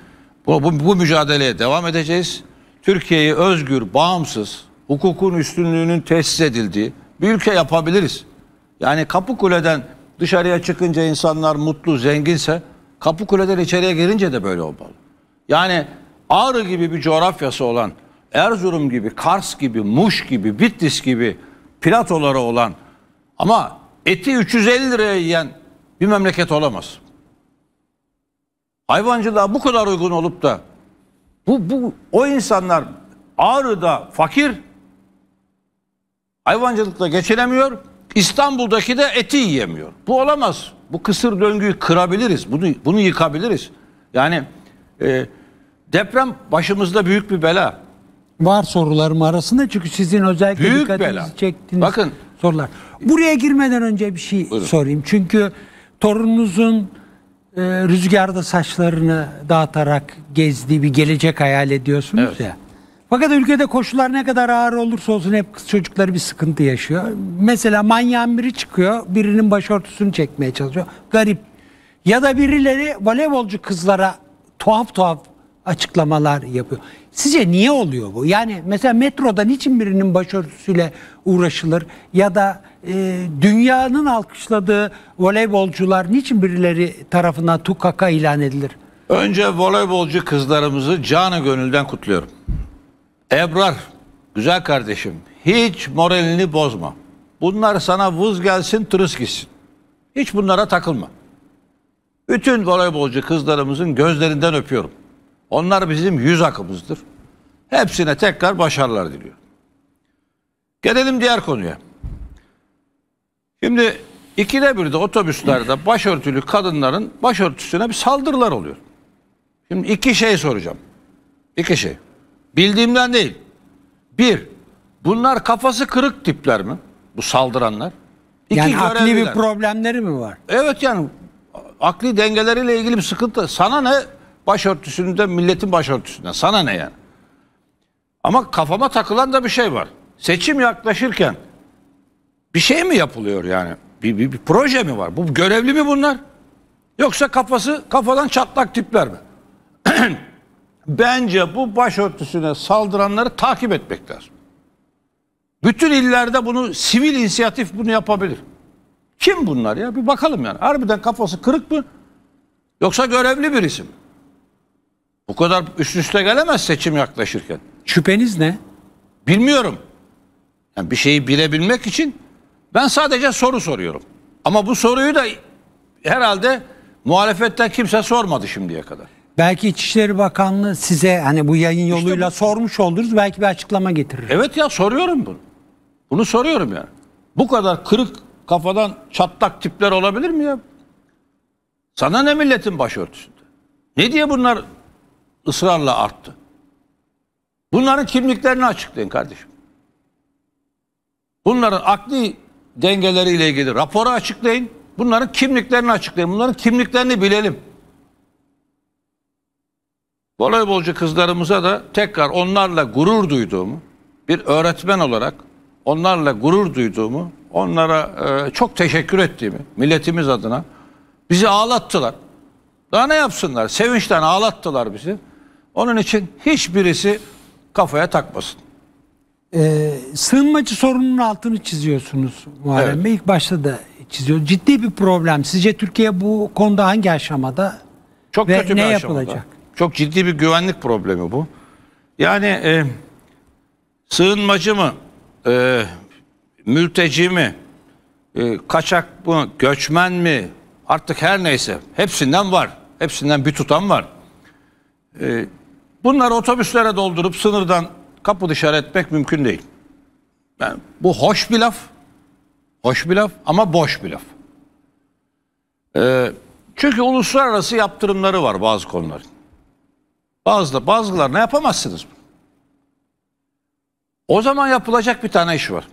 bu, bu, bu mücadeleye devam edeceğiz. Türkiye'yi özgür, bağımsız, hukukun üstünlüğünün tesis edildiği bir ülke yapabiliriz. Yani Kapıkule'den dışarıya çıkınca insanlar mutlu, zenginse, Kapıkule'den içeriye girince de böyle olmalı. Yani Ağrı gibi bir coğrafyası olan, Erzurum gibi, Kars gibi, Muş gibi, Bitlis gibi platoları olan ama eti üç yüz elli liraya yiyen bir memleket olamaz. Hayvancılığa bu kadar uygun olup da bu, bu o insanlar Ağrı'da fakir, hayvancılıkla geçinemiyor, İstanbul'daki de eti yiyemiyor. Bu olamaz. Bu kısır döngüyü kırabiliriz. Bunu, bunu yıkabiliriz. Yani e, deprem başımızda büyük bir bela. Var sorularım arasında çünkü sizin özellikle büyük dikkatinizi çektiğiniz bakın, sorular. Buraya girmeden önce bir şey buyurun sorayım. Çünkü torununuzun e, rüzgarda saçlarını dağıtarak gezdiği bir gelecek hayal ediyorsunuz evet ya. Fakat ülkede koşullar ne kadar ağır olursa olsun hep kız çocukları bir sıkıntı yaşıyor. Mesela manyağın biri çıkıyor, birinin başörtüsünü çekmeye çalışıyor. Garip. Ya da birileri voleybolcu kızlara tuhaf tuhaf açıklamalar yapıyor. Sizce niye oluyor bu? Yani mesela metroda niçin birinin başörtüsüyle uğraşılır? Ya da e, dünyanın alkışladığı voleybolcular niçin birileri tarafından tukaka ilan edilir? Önce voleybolcu kızlarımızı canı gönülden kutluyorum. Ebrar, güzel kardeşim, hiç moralini bozma. Bunlar sana vız gelsin, tırıs gitsin. Hiç bunlara takılma. Bütün voleybolcu kızlarımızın gözlerinden öpüyorum. Onlar bizim yüz akımızdır. Hepsine tekrar başarılar diliyorum. Gelelim diğer konuya. Şimdi ikide birde otobüslerde başörtülü kadınların başörtüsüne bir saldırılar oluyor. Şimdi iki şey soracağım. İki şey. Bildiğimden değil. Bir, bunlar kafası kırık tipler mi? Bu saldıranlar. İki, yani akli bir problemleri mi var? Evet, yani akli dengeleriyle ilgili bir sıkıntı. Sana ne başörtüsünden, milletin başörtüsünden? Sana ne yani? Ama kafama takılan da bir şey var. Seçim yaklaşırken bir şey mi yapılıyor yani? Bir, bir, bir proje mi var? Bu görevli mi bunlar? Yoksa kafası kafadan çatlak tipler mi? Bence bu başörtüsüne saldıranları takip etmek lazım. Bütün illerde bunu, sivil inisiyatif bunu yapabilir. Kim bunlar ya? Bir bakalım yani. Harbiden kafası kırık mı? Yoksa görevli birisi mi? Bu kadar üst üste gelemez seçim yaklaşırken. Şüpheniz ne? Bilmiyorum. Yani bir şeyi bilebilmek için ben sadece soru soruyorum. Ama bu soruyu da herhalde muhalefetten kimse sormadı şimdiye kadar. Belki İçişleri Bakanlığı size hani bu yayın yoluyla işte bu, sormuş oluruz. Belki bir açıklama getirir. Evet ya, soruyorum bunu. Bunu soruyorum yani. Bu kadar kırık, kafadan çatlak tipler olabilir mi ya? Sana ne milletin başörtüsünde? Ne diye bunlar ısrarla arttı? Bunların kimliklerini açıklayın kardeşim. Bunların akli dengeleriyle ilgili raporu açıklayın. Bunların kimliklerini açıklayın. Bunların kimliklerini bilelim. Voleybolcu kızlarımıza da tekrar onlarla gurur duyduğumu, bir öğretmen olarak onlarla gurur duyduğumu, onlara e, çok teşekkür ettiğimi, milletimiz adına. Bizi ağlattılar. Daha ne yapsınlar? Sevinçten ağlattılar bizi. Onun için hiçbirisi kafaya takmasın. Ee, sığınmacı sorununun altını çiziyorsunuz Muharrem Bey. Evet. İlk başta da çiziyor. Ciddi bir problem. Sizce Türkiye bu konuda hangi aşamada? Çok ve kötü ne bir aşamada. Yapılacak? Çok ciddi bir güvenlik problemi bu. Yani e, sığınmacı mı, e, mülteci mi, e, kaçak mı, göçmen mi, artık her neyse hepsinden var. Hepsinden bir tutan var. E, bunları otobüslere doldurup sınırdan kapı dışarı etmek mümkün değil. Yani bu hoş bir laf. Hoş bir laf ama boş bir laf. E, çünkü uluslararası yaptırımları var bazı konuların. Bazı, bazılarına yapamazsınız. O zaman yapılacak bir tane iş var.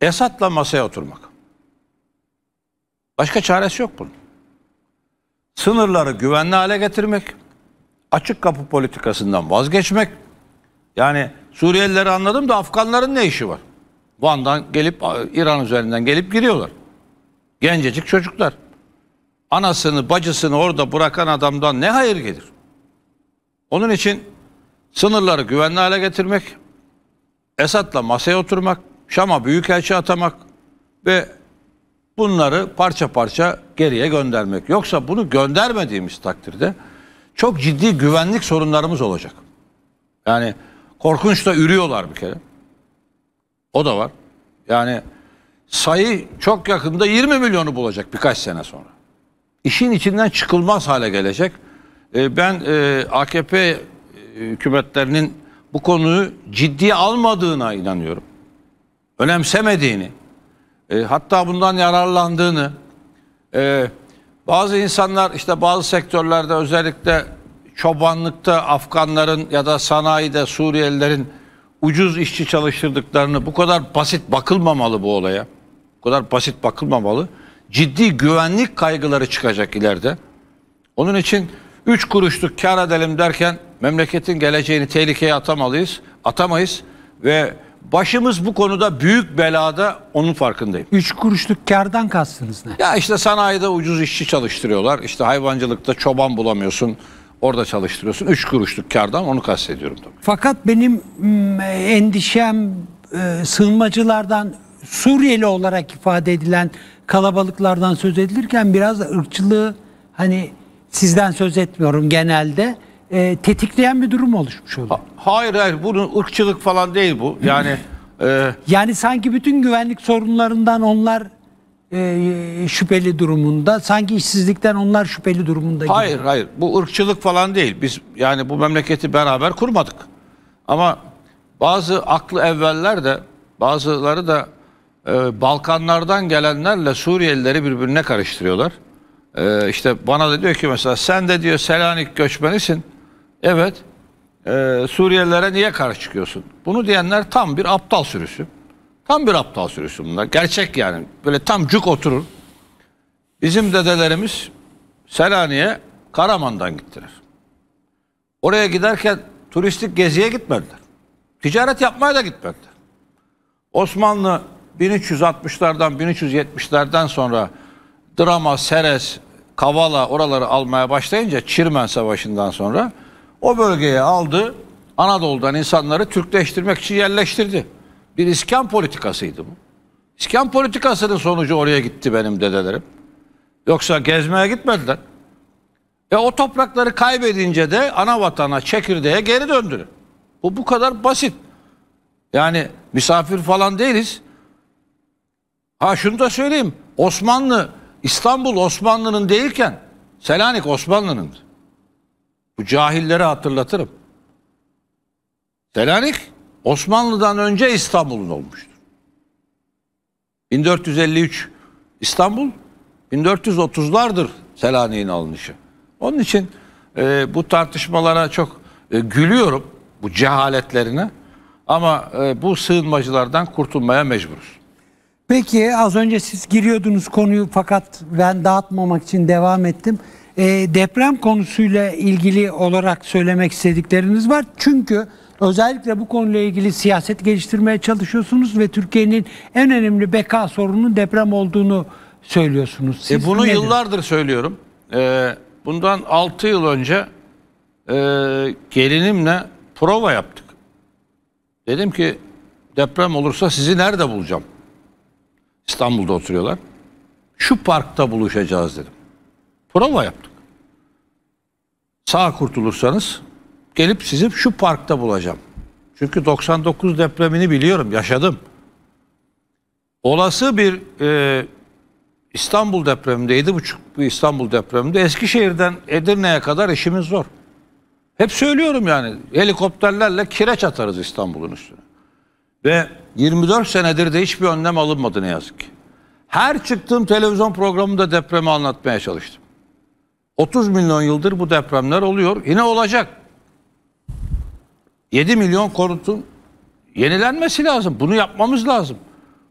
Esad'la masaya oturmak. Başka çaresi yok bunun. Sınırları güvenli hale getirmek, açık kapı politikasından vazgeçmek. Yani Suriyelileri anladım da Afganların ne işi var? Van'dan gelip, İran üzerinden gelip giriyorlar. Gencecik çocuklar. Anasını, bacısını orada bırakan adamdan ne hayır gelir? Onun için sınırları güvenli hale getirmek, Esad'la masaya oturmak, Şam'a büyükelçi atamak ve bunları parça parça geriye göndermek. Yoksa bunu göndermediğimiz takdirde çok ciddi güvenlik sorunlarımız olacak. Yani korkunç da ürüyorlar bir kere. O da var. Yani sayı çok yakında yirmi milyonu bulacak birkaç sene sonra. İşin içinden çıkılmaz hale gelecek. Ben A K P hükümetlerinin bu konuyu ciddiye almadığına inanıyorum. Önemsemediğini, hatta bundan yararlandığını, bazı insanlar işte bazı sektörlerde, özellikle çobanlıkta Afganların ya da sanayide Suriyelilerin ucuz işçi çalıştırdıklarını, bu kadar basit bakılmamalı bu olaya. Bu kadar basit bakılmamalı. Ciddi güvenlik kaygıları çıkacak ileride. Onun için üç kuruşluk kar edelim derken memleketin geleceğini tehlikeye atamalıyız, atamayız ve başımız bu konuda büyük belada, onun farkındayım. Üç kuruşluk kardan kastınız ne? Ya işte sanayide ucuz işçi çalıştırıyorlar, işte hayvancılıkta çoban bulamıyorsun, orada çalıştırıyorsun. Üç kuruşluk kardan onu kastediyorum tabii. Fakat benim endişem sığınmacılardan, Suriyeli olarak ifade edilen kalabalıklardan söz edilirken biraz da ırkçılığı, hani sizden söz etmiyorum genelde, e, tetikleyen bir durum oluşmuş oluyor. Hayır hayır, bunun ırkçılık falan değil bu. Yani e, yani sanki bütün güvenlik sorunlarından onlar e, şüpheli durumunda. Sanki işsizlikten onlar şüpheli durumunda. Hayır gidiyor. Hayır, bu ırkçılık falan değil. Biz yani bu memleketi beraber kurmadık. Ama bazı aklı evveller de, bazıları da e, Balkanlardan gelenlerle Suriyelileri birbirine karıştırıyorlar. E, işte bana da diyor ki mesela, sen de diyor Selanik göçmenisin. Evet. Ee, Suriyelilere niye karşı çıkıyorsun? Bunu diyenler tam bir aptal sürüsü. Tam bir aptal sürüsü bunlar. Gerçek yani. Böyle tam cuk oturur. Bizim dedelerimiz Selanik'e Karaman'dan gittiler. Oraya giderken turistik geziye gitmediler. Ticaret yapmaya da gitmediler. Osmanlı bin üç yüz altmışlardan bin üç yüz yetmişlerden sonra Drama, Seres, Kavala oraları almaya başlayınca, Çirmen Savaşı'ndan sonra o bölgeye aldı, Anadolu'dan insanları Türkleştirmek için yerleştirdi. Bir iskan politikasıydı bu. İskan politikasının sonucu oraya gitti benim dedelerim. Yoksa gezmeye gitmediler. E o toprakları kaybedince de ana vatana, çekirdeğe geri döndü. Bu bu kadar basit. Yani misafir falan değiliz. Ha şunu da söyleyeyim. Osmanlı, İstanbul Osmanlı'nın değilken Selanik Osmanlı'nındı. Bu cahilleri hatırlatırım. Selanik Osmanlı'dan önce İstanbul'un olmuştur. bin dört yüz elli üç İstanbul, bin dört yüz otuzlardır Selanik'in alınışı. Onun için e, bu tartışmalara çok e, gülüyorum, bu cehaletlerine. Ama e, bu sığınmacılardan kurtulmaya mecburuz. Peki az önce siz giriyordunuz konuyu, fakat ben dağıtmamak için devam ettim. E, deprem konusuyla ilgili olarak söylemek istedikleriniz var. Çünkü özellikle bu konuyla ilgili siyaset geliştirmeye çalışıyorsunuz ve Türkiye'nin en önemli beka sorununun deprem olduğunu söylüyorsunuz. Siz e bunu nedir? Yıllardır söylüyorum. E, bundan altı yıl önce e, gelinimle prova yaptık. Dedim ki deprem olursa sizi nerede bulacağım? İstanbul'da oturuyorlar. Şu parkta buluşacağız dedim. Prova yaptık. Sağ kurtulursanız gelip sizi şu parkta bulacağım. Çünkü doksan dokuz depremini biliyorum, yaşadım. Olası bir e, İstanbul depreminde, yedi buçuk İstanbul depreminde Eskişehir'den Edirne'ye kadar işimiz zor. Hep söylüyorum yani, helikopterlerle kireç atarız İstanbul'un üstüne. Ve yirmi dört senedir de hiçbir önlem alınmadı ne yazık ki. Her çıktığım televizyon programında depremi anlatmaya çalıştım. otuz milyon yıldır bu depremler oluyor. Yine olacak. yedi milyon konutun yenilenmesi lazım. Bunu yapmamız lazım.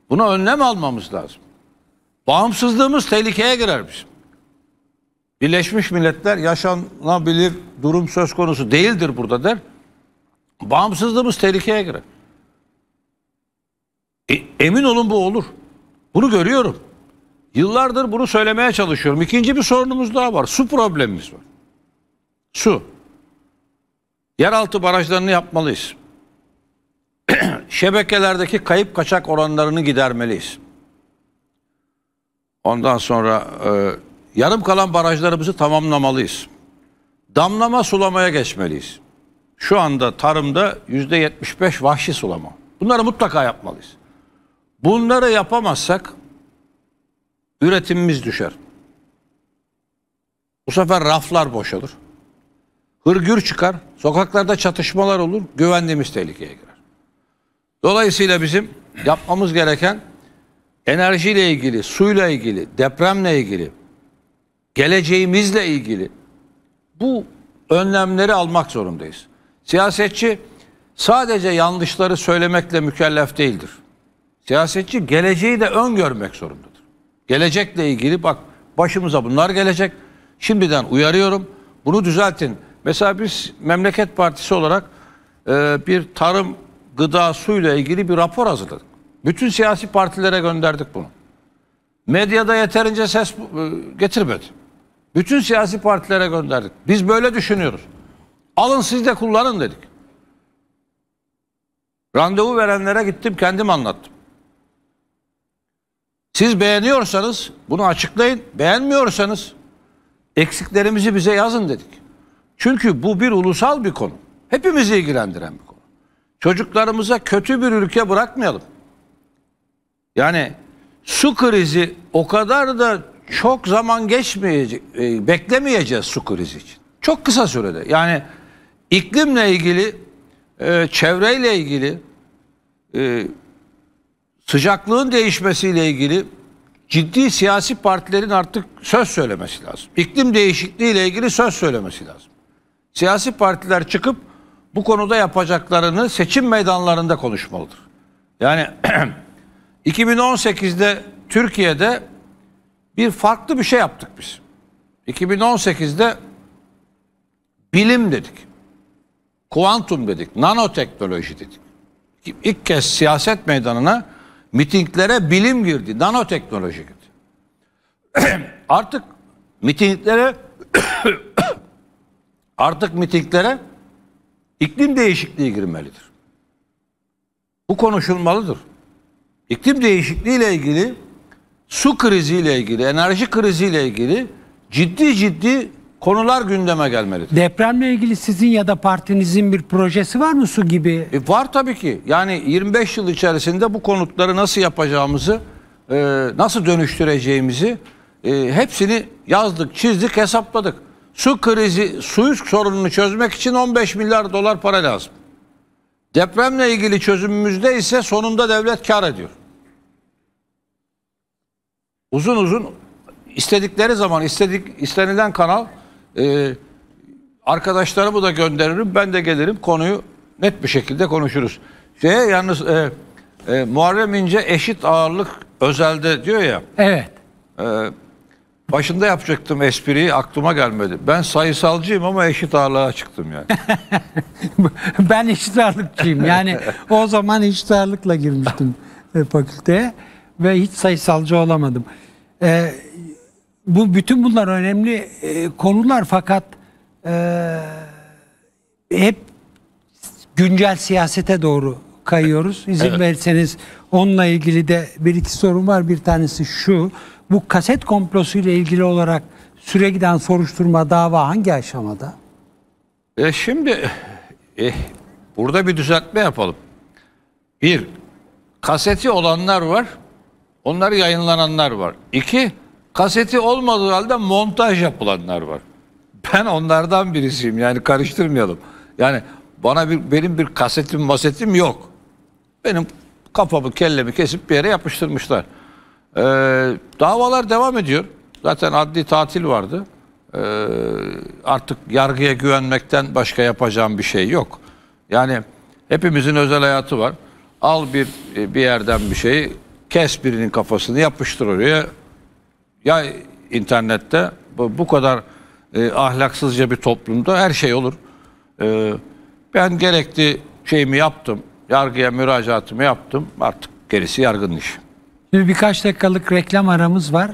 Buna önlem almamız lazım. Bağımsızlığımız tehlikeye girer bizim. Birleşmiş Milletler yaşanabilir durum söz konusu değildir burada der. Bağımsızlığımız tehlikeye girer. E, emin olun bu olur. Bunu görüyorum. Yıllardır bunu söylemeye çalışıyorum. İkinci bir sorunumuz daha var. Su problemimiz var. Su. Yeraltı barajlarını yapmalıyız. Şebekelerdeki kayıp kaçak oranlarını gidermeliyiz. Ondan sonra e, yarım kalan barajlarımızı tamamlamalıyız. Damlama sulamaya geçmeliyiz. Şu anda tarımda yüzde yetmiş beş vahşi sulama. Bunları mutlaka yapmalıyız. Bunları yapamazsak üretimimiz düşer. Bu sefer raflar boşalır. Hırgür çıkar. Sokaklarda çatışmalar olur. Güvenliğimiz tehlikeye girer. Dolayısıyla bizim yapmamız gereken enerjiyle ilgili, suyla ilgili, depremle ilgili, geleceğimizle ilgili bu önlemleri almak zorundayız. Siyasetçi sadece yanlışları söylemekle mükellef değildir. Siyasetçi geleceği de öngörmek zorundadır. Gelecekle ilgili bak başımıza bunlar gelecek. Şimdiden uyarıyorum. Bunu düzeltin. Mesela biz Memleket Partisi olarak e, bir tarım, gıda, suyla ilgili bir rapor hazırladık. Bütün siyasi partilere gönderdik bunu. Medyada yeterince ses e, getirmedi. Bütün siyasi partilere gönderdik. Biz böyle düşünüyoruz. Alın siz de kullanın dedik. Randevu verenlere gittim, kendim anlattım. Siz beğeniyorsanız bunu açıklayın, beğenmiyorsanız eksiklerimizi bize yazın dedik. Çünkü bu bir ulusal bir konu. Hepimizi ilgilendiren bir konu. Çocuklarımıza kötü bir ülke bırakmayalım. Yani su krizi o kadar da çok zaman geçmeyecek, e, beklemeyeceğiz su krizi için. Çok kısa sürede. Yani iklimle ilgili, e, çevreyle ilgili, e, sıcaklığın değişmesiyle ilgili ciddi siyasi partilerin artık söz söylemesi lazım. İklim değişikliğiyle ilgili söz söylemesi lazım. Siyasi partiler çıkıp bu konuda yapacaklarını seçim meydanlarında konuşmalıdır. Yani iki bin on sekizde Türkiye'de bir farklı bir şey yaptık biz. iki bin on sekizde bilim dedik. Kuantum dedik. Nanoteknoloji dedik. İlk kez siyaset meydanına, mitinglere bilim girdi. Nanoteknoloji girdi. Artık mitinglere artık mitinglere iklim değişikliği girmelidir. Bu konuşulmalıdır. İklim değişikliğiyle ilgili, su kriziyle ilgili, enerji kriziyle ilgili ciddi ciddi konular gündeme gelmelidir. Depremle ilgili sizin ya da partinizin bir projesi var mı su gibi? E var tabii ki. Yani yirmi beş yıl içerisinde bu konutları nasıl yapacağımızı, e, nasıl dönüştüreceğimizi e, hepsini yazdık, çizdik, hesapladık. Su krizi, su sorununu çözmek için on beş milyar dolar para lazım. Depremle ilgili çözümümüzde ise sonunda devlet kar ediyor. Uzun uzun istedikleri zaman istedik istenilen kanal, e, arkadaşlarımı da gönderirim, ben de gelirim, konuyu net bir şekilde konuşuruz. Şeye, yalnız e, e, Muharrem İnce eşit ağırlık özelde diyor ya. Evet. E, başında yapacaktım espriyi, aklıma gelmedi. Ben sayısalcıyım ama eşit ağırlığa çıktım yani. Ben eşit ağırlıkçıyım yani. O zaman eşit ağırlıkla girmiştim fakülteye ve hiç sayısalcı olamadım. Ee, bu bütün bunlar önemli e, konular, fakat e, hep güncel siyasete doğru kayıyoruz. İzin evet. verirseniz onunla ilgili de bir iki sorun var. Bir tanesi şu: bu kaset komplosu ile ilgili olarak süre giden soruşturma, dava hangi aşamada? E şimdi e, burada bir düzeltme yapalım. Bir, kaseti olanlar var, onları yayınlananlar var. İki, kaseti olmadığı halde montaj yapılanlar var. Ben onlardan birisiyim, yani karıştırmayalım. Yani bana bir, benim bir kasetim masetim yok. Benim kafamı, kellemi kesip bir yere yapıştırmışlar. Ee, davalar devam ediyor. Zaten adli tatil vardı. Ee, artık yargıya güvenmekten başka yapacağım bir şey yok. Yani hepimizin özel hayatı var. Al bir bir yerden bir şeyi, kes birinin kafasını, yapıştır oraya. Ya internette bu, bu kadar e, ahlaksızca bir toplumda her şey olur. E, ben gerekli şeyimi yaptım. Yargıya müracaatımı yaptım. Artık gerisi yargının işi. Şimdi birkaç dakikalık reklam aramız var.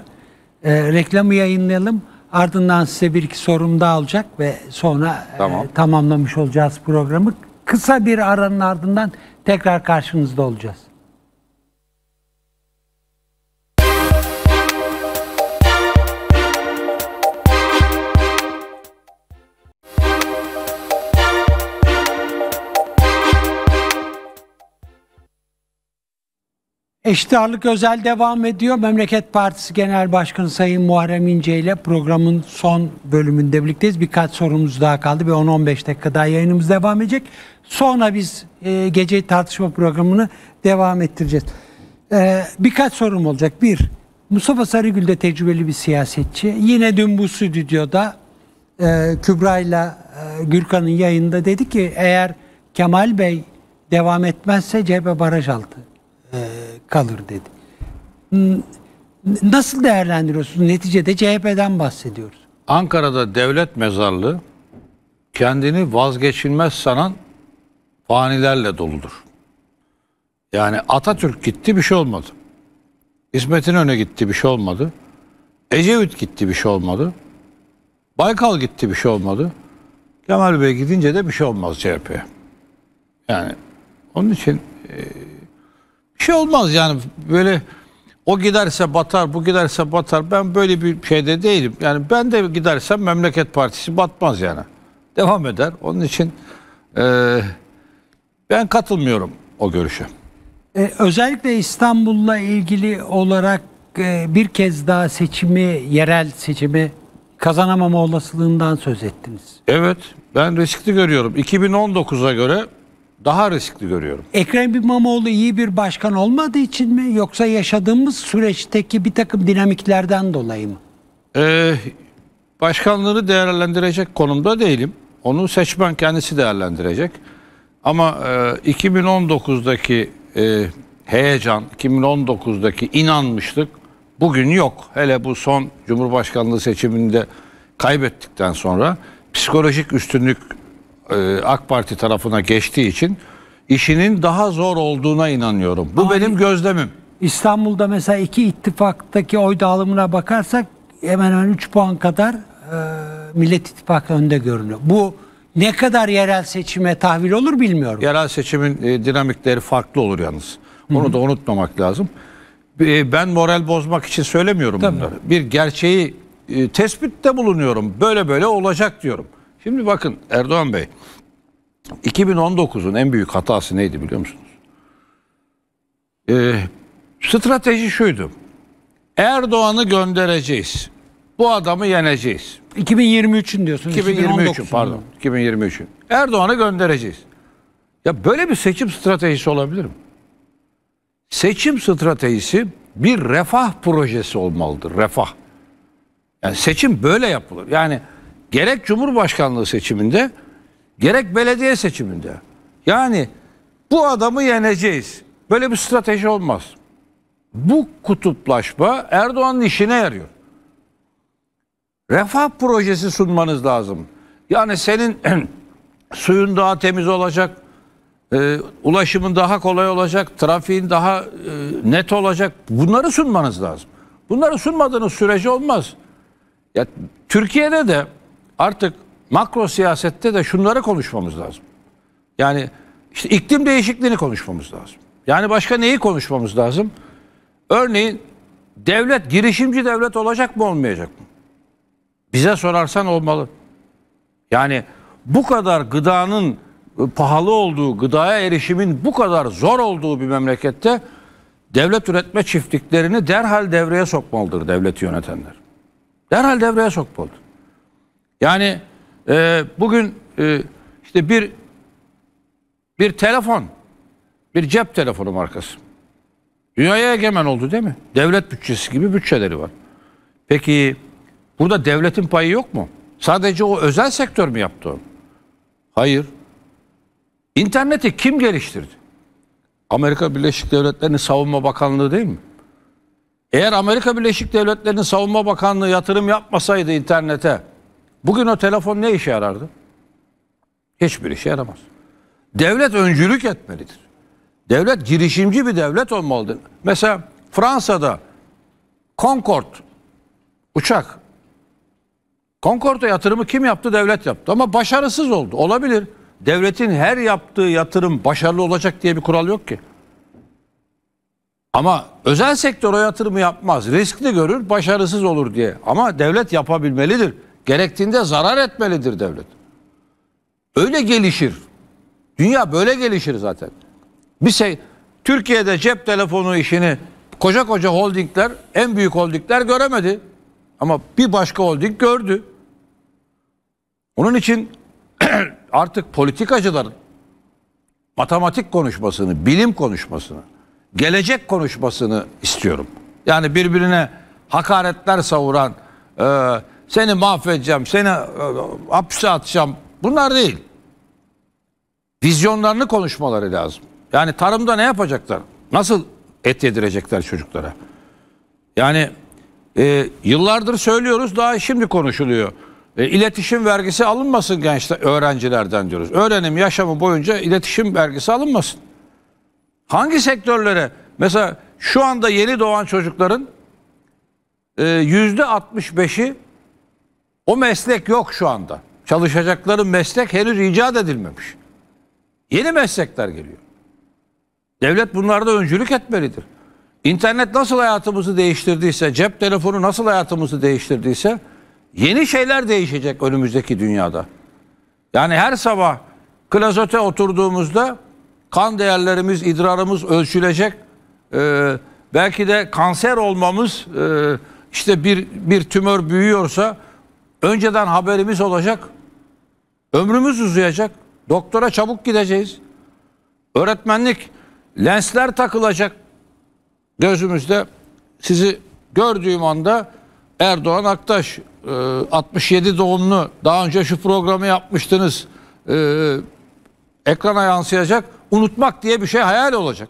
E, reklamı yayınlayalım. Ardından size bir iki sorum daha olacak ve sonra tamam. e, tamamlamış olacağız programı. Kısa bir aranın ardından tekrar karşınızda olacağız. Eşit Ağırlık Özel devam ediyor. Memleket Partisi Genel Başkanı Sayın Muharrem İnce ile programın son bölümünde birlikteyiz. Birkaç sorumuz daha kaldı. Bir on on beş dakika daha yayınımız devam edecek. Sonra biz e, gece tartışma programını devam ettireceğiz. E, birkaç sorum olacak. Bir, Mustafa Sarıgül de tecrübeli bir siyasetçi. Yine dün bu stüdyoda e, Kübra ile Gürkan'ın yayında dedi ki, eğer Kemal Bey devam etmezse C H P baraj altı kalır dedi. Nasıl değerlendiriyorsunuz? Neticede C H P'den bahsediyoruz. Ankara'da devlet mezarlığı kendini vazgeçilmez sanan fanilerle doludur. Yani Atatürk gitti, bir şey olmadı. İsmet İnönü gitti, bir şey olmadı. Ecevit gitti, bir şey olmadı. Baykal gitti, bir şey olmadı. Kemal Bey gidince de bir şey olmaz C H P'ye. Yani onun için e, bir şey olmaz yani, böyle o giderse batar, bu giderse batar. Ben böyle bir şeyde değilim. Yani ben de gidersem Memleket Partisi batmaz yani. Devam eder. Onun için e, ben katılmıyorum o görüşe. Ee, özellikle İstanbul'la ilgili olarak e, bir kez daha seçimi, yerel seçimi kazanamama olasılığından söz ettiniz. Evet, ben riskli görüyorum. iki bin on dokuza göre daha riskli görüyorum. Ekrem İmamoğlu iyi bir başkan olmadığı için mi, yoksa yaşadığımız süreçteki bir takım dinamiklerden dolayı mı? Ee, başkanlığını değerlendirecek konumda değilim. Onu seçmen kendisi değerlendirecek. Ama e, iki bin on dokuzdaki e, heyecan, iki bin on dokuzdaki inanmışlık bugün yok. Hele bu son Cumhurbaşkanlığı seçiminde kaybettikten sonra psikolojik üstünlük e, AK Parti tarafına geçtiği için işinin daha zor olduğuna inanıyorum. Bu Abi, benim gözlemim. İstanbul'da mesela iki ittifaktaki oy dağılımına bakarsak hemen hemen üç puan kadar e, Millet İttifakı önde görünüyor. Bu ne kadar yerel seçime tahvil olur bilmiyorum. Yerel seçimin e, dinamikleri farklı olur yalnız. Onu Hı-hı. da unutmamak lazım. E, ben moral bozmak için söylemiyorum Tabii. bunları. Bir gerçeği e, tespitte bulunuyorum. Böyle böyle olacak diyorum. Şimdi bakın Erdoğan Bey, iki bin on dokuzun en büyük hatası neydi biliyor musunuz? E, strateji şuydu. Erdoğan'ı göndereceğiz. Bu adamı yeneceğiz. iki bin yirmi üçün diyorsunuz. iki bin yirmi üçün pardon. iki bin yirmi üçün. Erdoğan'ı göndereceğiz. Ya böyle bir seçim stratejisi olabilir mi? Seçim stratejisi bir refah projesi olmalıdır. Refah. Yani seçim böyle yapılır. Yani gerek Cumhurbaşkanlığı seçiminde, gerek belediye seçiminde. Yani bu adamı yeneceğiz. Böyle bir strateji olmaz. Bu kutuplaşma Erdoğan'ın işine yarıyor. Refah projesi sunmanız lazım. Yani senin suyun daha temiz olacak, e, ulaşımın daha kolay olacak, trafiğin daha e, net olacak. Bunları sunmanız lazım. Bunları sunmadığınız sürece olmaz. Ya, Türkiye'de de artık makro siyasette de şunları konuşmamız lazım. Yani işte iklim değişikliğini konuşmamız lazım. Yani başka neyi konuşmamız lazım? Örneğin devlet, girişimci devlet olacak mı olmayacak mı? Bize sorarsan olmalı. Yani bu kadar gıdanın pahalı olduğu, gıdaya erişimin bu kadar zor olduğu bir memlekette devlet üretme çiftliklerini derhal devreye sokmalıdır devleti yönetenler. Derhal devreye sokmalıdır. Yani e, bugün e, işte bir bir telefon, bir cep telefonu markası dünyaya egemen oldu değil mi? Devlet bütçesi gibi bütçeleri var. Peki burada devletin payı yok mu? Sadece o özel sektör mü yaptı onu? Hayır. İnterneti kim geliştirdi? Amerika Birleşik Devletleri'nin Savunma Bakanlığı değil mi? Eğer Amerika Birleşik Devletleri'nin Savunma Bakanlığı yatırım yapmasaydı internete, bugün o telefon ne işe yarardı? Hiçbir işe yaramaz. Devlet öncülük etmelidir. Devlet girişimci bir devlet olmalıdır. Mesela Fransa'da Concorde uçak, Concorde'a yatırımı kim yaptı? Devlet yaptı. Ama başarısız oldu. Olabilir. Devletin her yaptığı yatırım başarılı olacak diye bir kural yok ki. Ama özel sektör o yatırımı yapmaz. Riskli görür, başarısız olur diye. Ama devlet yapabilmelidir. Gerektiğinde zarar etmelidir devlet. Öyle gelişir. Dünya böyle gelişir zaten. Bir şey, Türkiye'de cep telefonu işini koca koca holdingler, en büyük holdingler göremedi. Ama bir başka holding gördü. Onun için artık politikacıların matematik konuşmasını, bilim konuşmasını, gelecek konuşmasını istiyorum. Yani birbirine hakaretler savuran, e, seni mahvedeceğim, seni e, hapse atacağım, bunlar değil. Vizyonlarını konuşmaları lazım. Yani tarımda ne yapacaklar? Nasıl et yedirecekler çocuklara? Yani E, yıllardır söylüyoruz, daha şimdi konuşuluyor. E, iletişim vergisi alınmasın gençler, öğrencilerden diyoruz. Öğrenim yaşamı boyunca iletişim vergisi alınmasın. Hangi sektörlere? Mesela şu anda yeni doğan çocukların e, yüzde altmış beşi o meslek yok şu anda. Çalışacakları meslek henüz icat edilmemiş. Yeni meslekler geliyor. Devlet bunlarda öncülük etmelidir. İnternet nasıl hayatımızı değiştirdiyse, cep telefonu nasıl hayatımızı değiştirdiyse, yeni şeyler değişecek önümüzdeki dünyada. Yani her sabah klozete oturduğumuzda kan değerlerimiz, idrarımız ölçülecek. Ee, belki de kanser olmamız, e, işte bir, bir tümör büyüyorsa önceden haberimiz olacak. Ömrümüz uzayacak. Doktora çabuk gideceğiz. Öğretmenlik, lensler takılacak gözümüzde. Sizi gördüğüm anda Erdoğan Aktaş, e, altmış yedi doğumlu, daha önce şu programı yapmıştınız, e, ekrana yansıyacak. Unutmak diye bir şey hayal olacak.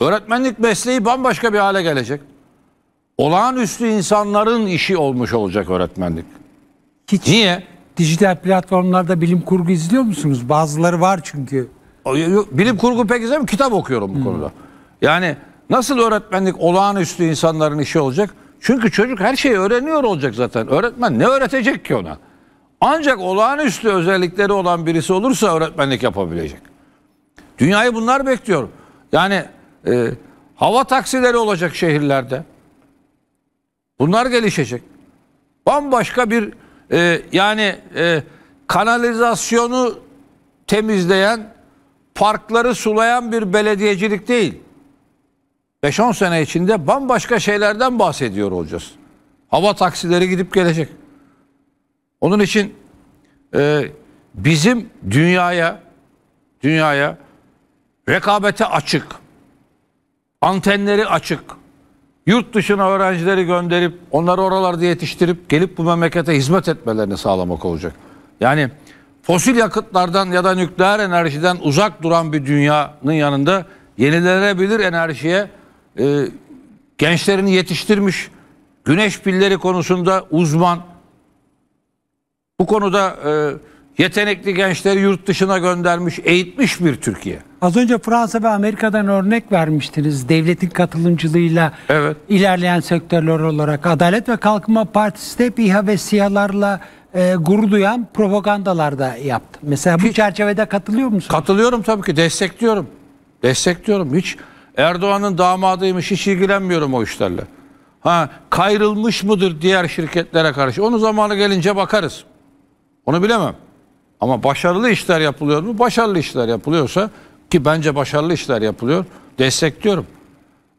Öğretmenlik mesleği bambaşka bir hale gelecek. Olağanüstü insanların işi olmuş olacak öğretmenlik. Hiç niye? Dijital platformlarda bilim kurgu izliyor musunuz? Bazıları var çünkü. Bilim kurgu pek izlemiyorum. Kitap okuyorum bu hmm. konuda. Yani nasıl öğretmenlik olağanüstü insanların işi olacak? Çünkü çocuk her şeyi öğreniyor olacak zaten. Öğretmen ne öğretecek ki ona? Ancak olağanüstü özellikleri olan birisi olursa öğretmenlik yapabilecek. Dünyayı bunlar bekliyor. Yani e, hava taksileri olacak şehirlerde. Bunlar gelişecek. Bambaşka bir e, yani e, kanalizasyonu temizleyen, parkları sulayan bir belediyecilik değil. beş on sene içinde bambaşka şeylerden bahsediyor olacağız. Hava taksileri gidip gelecek. Onun için e, bizim dünyaya dünyaya rekabete açık, antenleri açık, yurt dışına öğrencileri gönderip onları oralarda yetiştirip gelip bu memlekete hizmet etmelerini sağlamak olacak. Yani fosil yakıtlardan ya da nükleer enerjiden uzak duran bir dünyanın yanında yenilenebilir enerjiye e, gençlerini yetiştirmiş, güneş pilleri konusunda uzman, bu konuda e, yetenekli gençleri yurt dışına göndermiş, eğitmiş bir Türkiye. Az önce Fransa ve Amerika'dan örnek vermiştiniz. Devletin katılımcılığıyla evet. ilerleyen sektörler olarak. Adalet ve Kalkınma Partisi de hep İHA ve SİHA'larla e, gurur duyan propagandalarda yaptı. Mesela bu hiç, çerçevede katılıyor musunuz? Katılıyorum tabii ki. Destekliyorum. Destekliyorum. Hiç Erdoğan'ın damadıymış, hiç ilgilenmiyorum o işlerle. Ha, kayrılmış mıdır diğer şirketlere karşı? Onun zamanı gelince bakarız. Onu bilemem. Ama başarılı işler yapılıyor mu? Başarılı işler yapılıyorsa, ki bence başarılı işler yapılıyor, destekliyorum.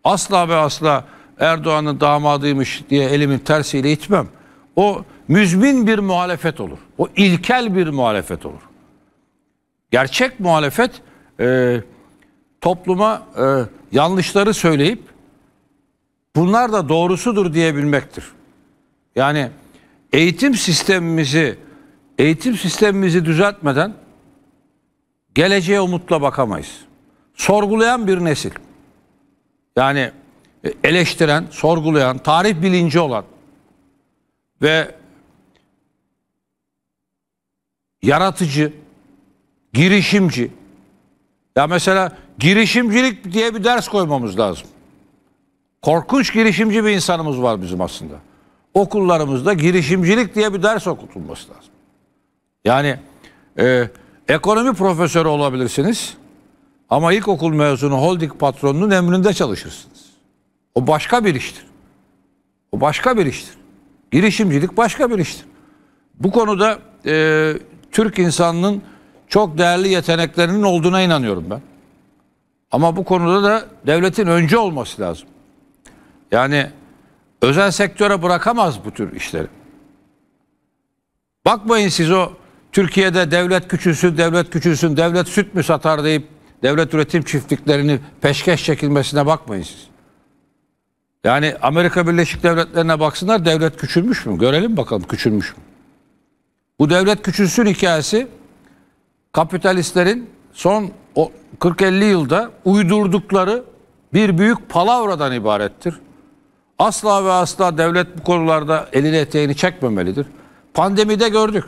Asla ve asla Erdoğan'ın damadıymış diye elimin tersiyle itmem. O müzmin bir muhalefet olur. O ilkel bir muhalefet olur. Gerçek muhalefet e, topluma e, yanlışları söyleyip bunlar da doğrusudur diyebilmektir. Yani eğitim sistemimizi Eğitim sistemimizi düzeltmeden geleceğe umutla bakamayız. Sorgulayan bir nesil. Yani eleştiren, sorgulayan, tarih bilinci olan ve yaratıcı, girişimci. Ya mesela girişimcilik diye bir ders koymamız lazım. Korkunç girişimci bir insanımız var bizim aslında. Okullarımızda girişimcilik diye bir ders okutulması lazım. Yani e, ekonomi profesörü olabilirsiniz ama ilkokul mezunu holding patronunun emrinde çalışırsınız. O başka bir iştir. O başka bir iştir. Girişimcilik başka bir iştir. Bu konuda e, Türk insanının çok değerli yeteneklerinin olduğuna inanıyorum ben. Ama bu konuda da devletin önce olması lazım. Yani özel sektöre bırakamaz bu tür işleri. Bakmayın siz o Türkiye'de devlet küçülsün, devlet küçülsün, devlet süt mü satar deyip devlet üretim çiftliklerini peşkeş çekilmesine bakmayın siz. Yani Amerika Birleşik Devletleri'ne baksınlar, devlet küçülmüş mü? Görelim bakalım küçülmüş mü? Bu devlet küçülsün hikayesi kapitalistlerin son kırk elli yılda uydurdukları bir büyük palavradan ibarettir. Asla ve asla devlet bu konularda elini eteğini çekmemelidir. Pandemide gördük.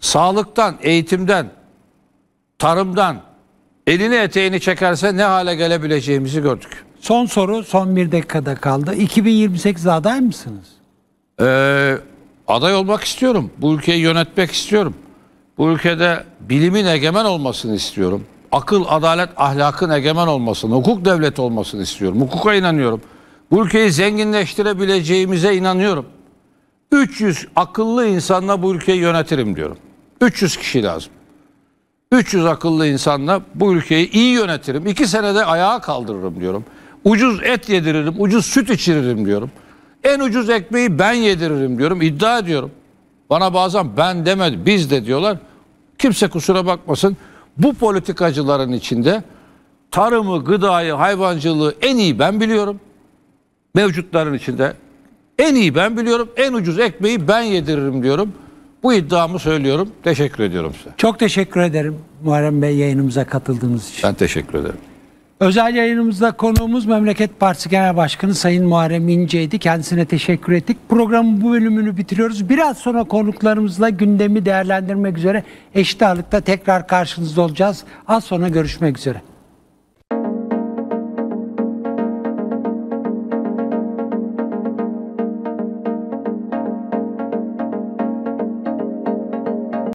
Sağlıktan, eğitimden, tarımdan elini eteğini çekerse ne hale gelebileceğimizi gördük. Son soru, son bir dakikada kaldı. iki bin yirmi sekiz aday mısınız? Ee, aday olmak istiyorum. Bu ülkeyi yönetmek istiyorum. Bu ülkede bilimin egemen olmasını istiyorum. Akıl, adalet, ahlakın egemen olmasını, hukuk devleti olmasını istiyorum. Hukuka inanıyorum. Bu ülkeyi zenginleştirebileceğimize inanıyorum. üç yüz akıllı insanla bu ülkeyi yönetirim diyorum. üç yüz kişi lazım. üç yüz akıllı insanla bu ülkeyi iyi yönetirim. iki senede ayağa kaldırırım diyorum. Ucuz et yediririm, ucuz süt içiririm diyorum. En ucuz ekmeği ben yediririm diyorum, iddia ediyorum. Bana bazen ben demedi, biz de diyorlar. Kimse kusura bakmasın. Bu politikacıların içinde tarımı, gıdayı, hayvancılığı en iyi ben biliyorum. Mevcutların içinde en iyi ben biliyorum. En ucuz ekmeği ben yediririm diyorum. Bu iddiamı söylüyorum. Teşekkür ediyorum size. Çok teşekkür ederim Muharrem Bey, yayınımıza katıldığınız için. Ben teşekkür ederim. Özel yayınımızda konuğumuz Memleket Partisi Genel Başkanı Sayın Muharrem İnce'ydi. Kendisine teşekkür ettik. Programın bu bölümünü bitiriyoruz. Biraz sonra konuklarımızla gündemi değerlendirmek üzere Eşit Ağırlık'ta tekrar karşınızda olacağız. Az sonra görüşmek üzere.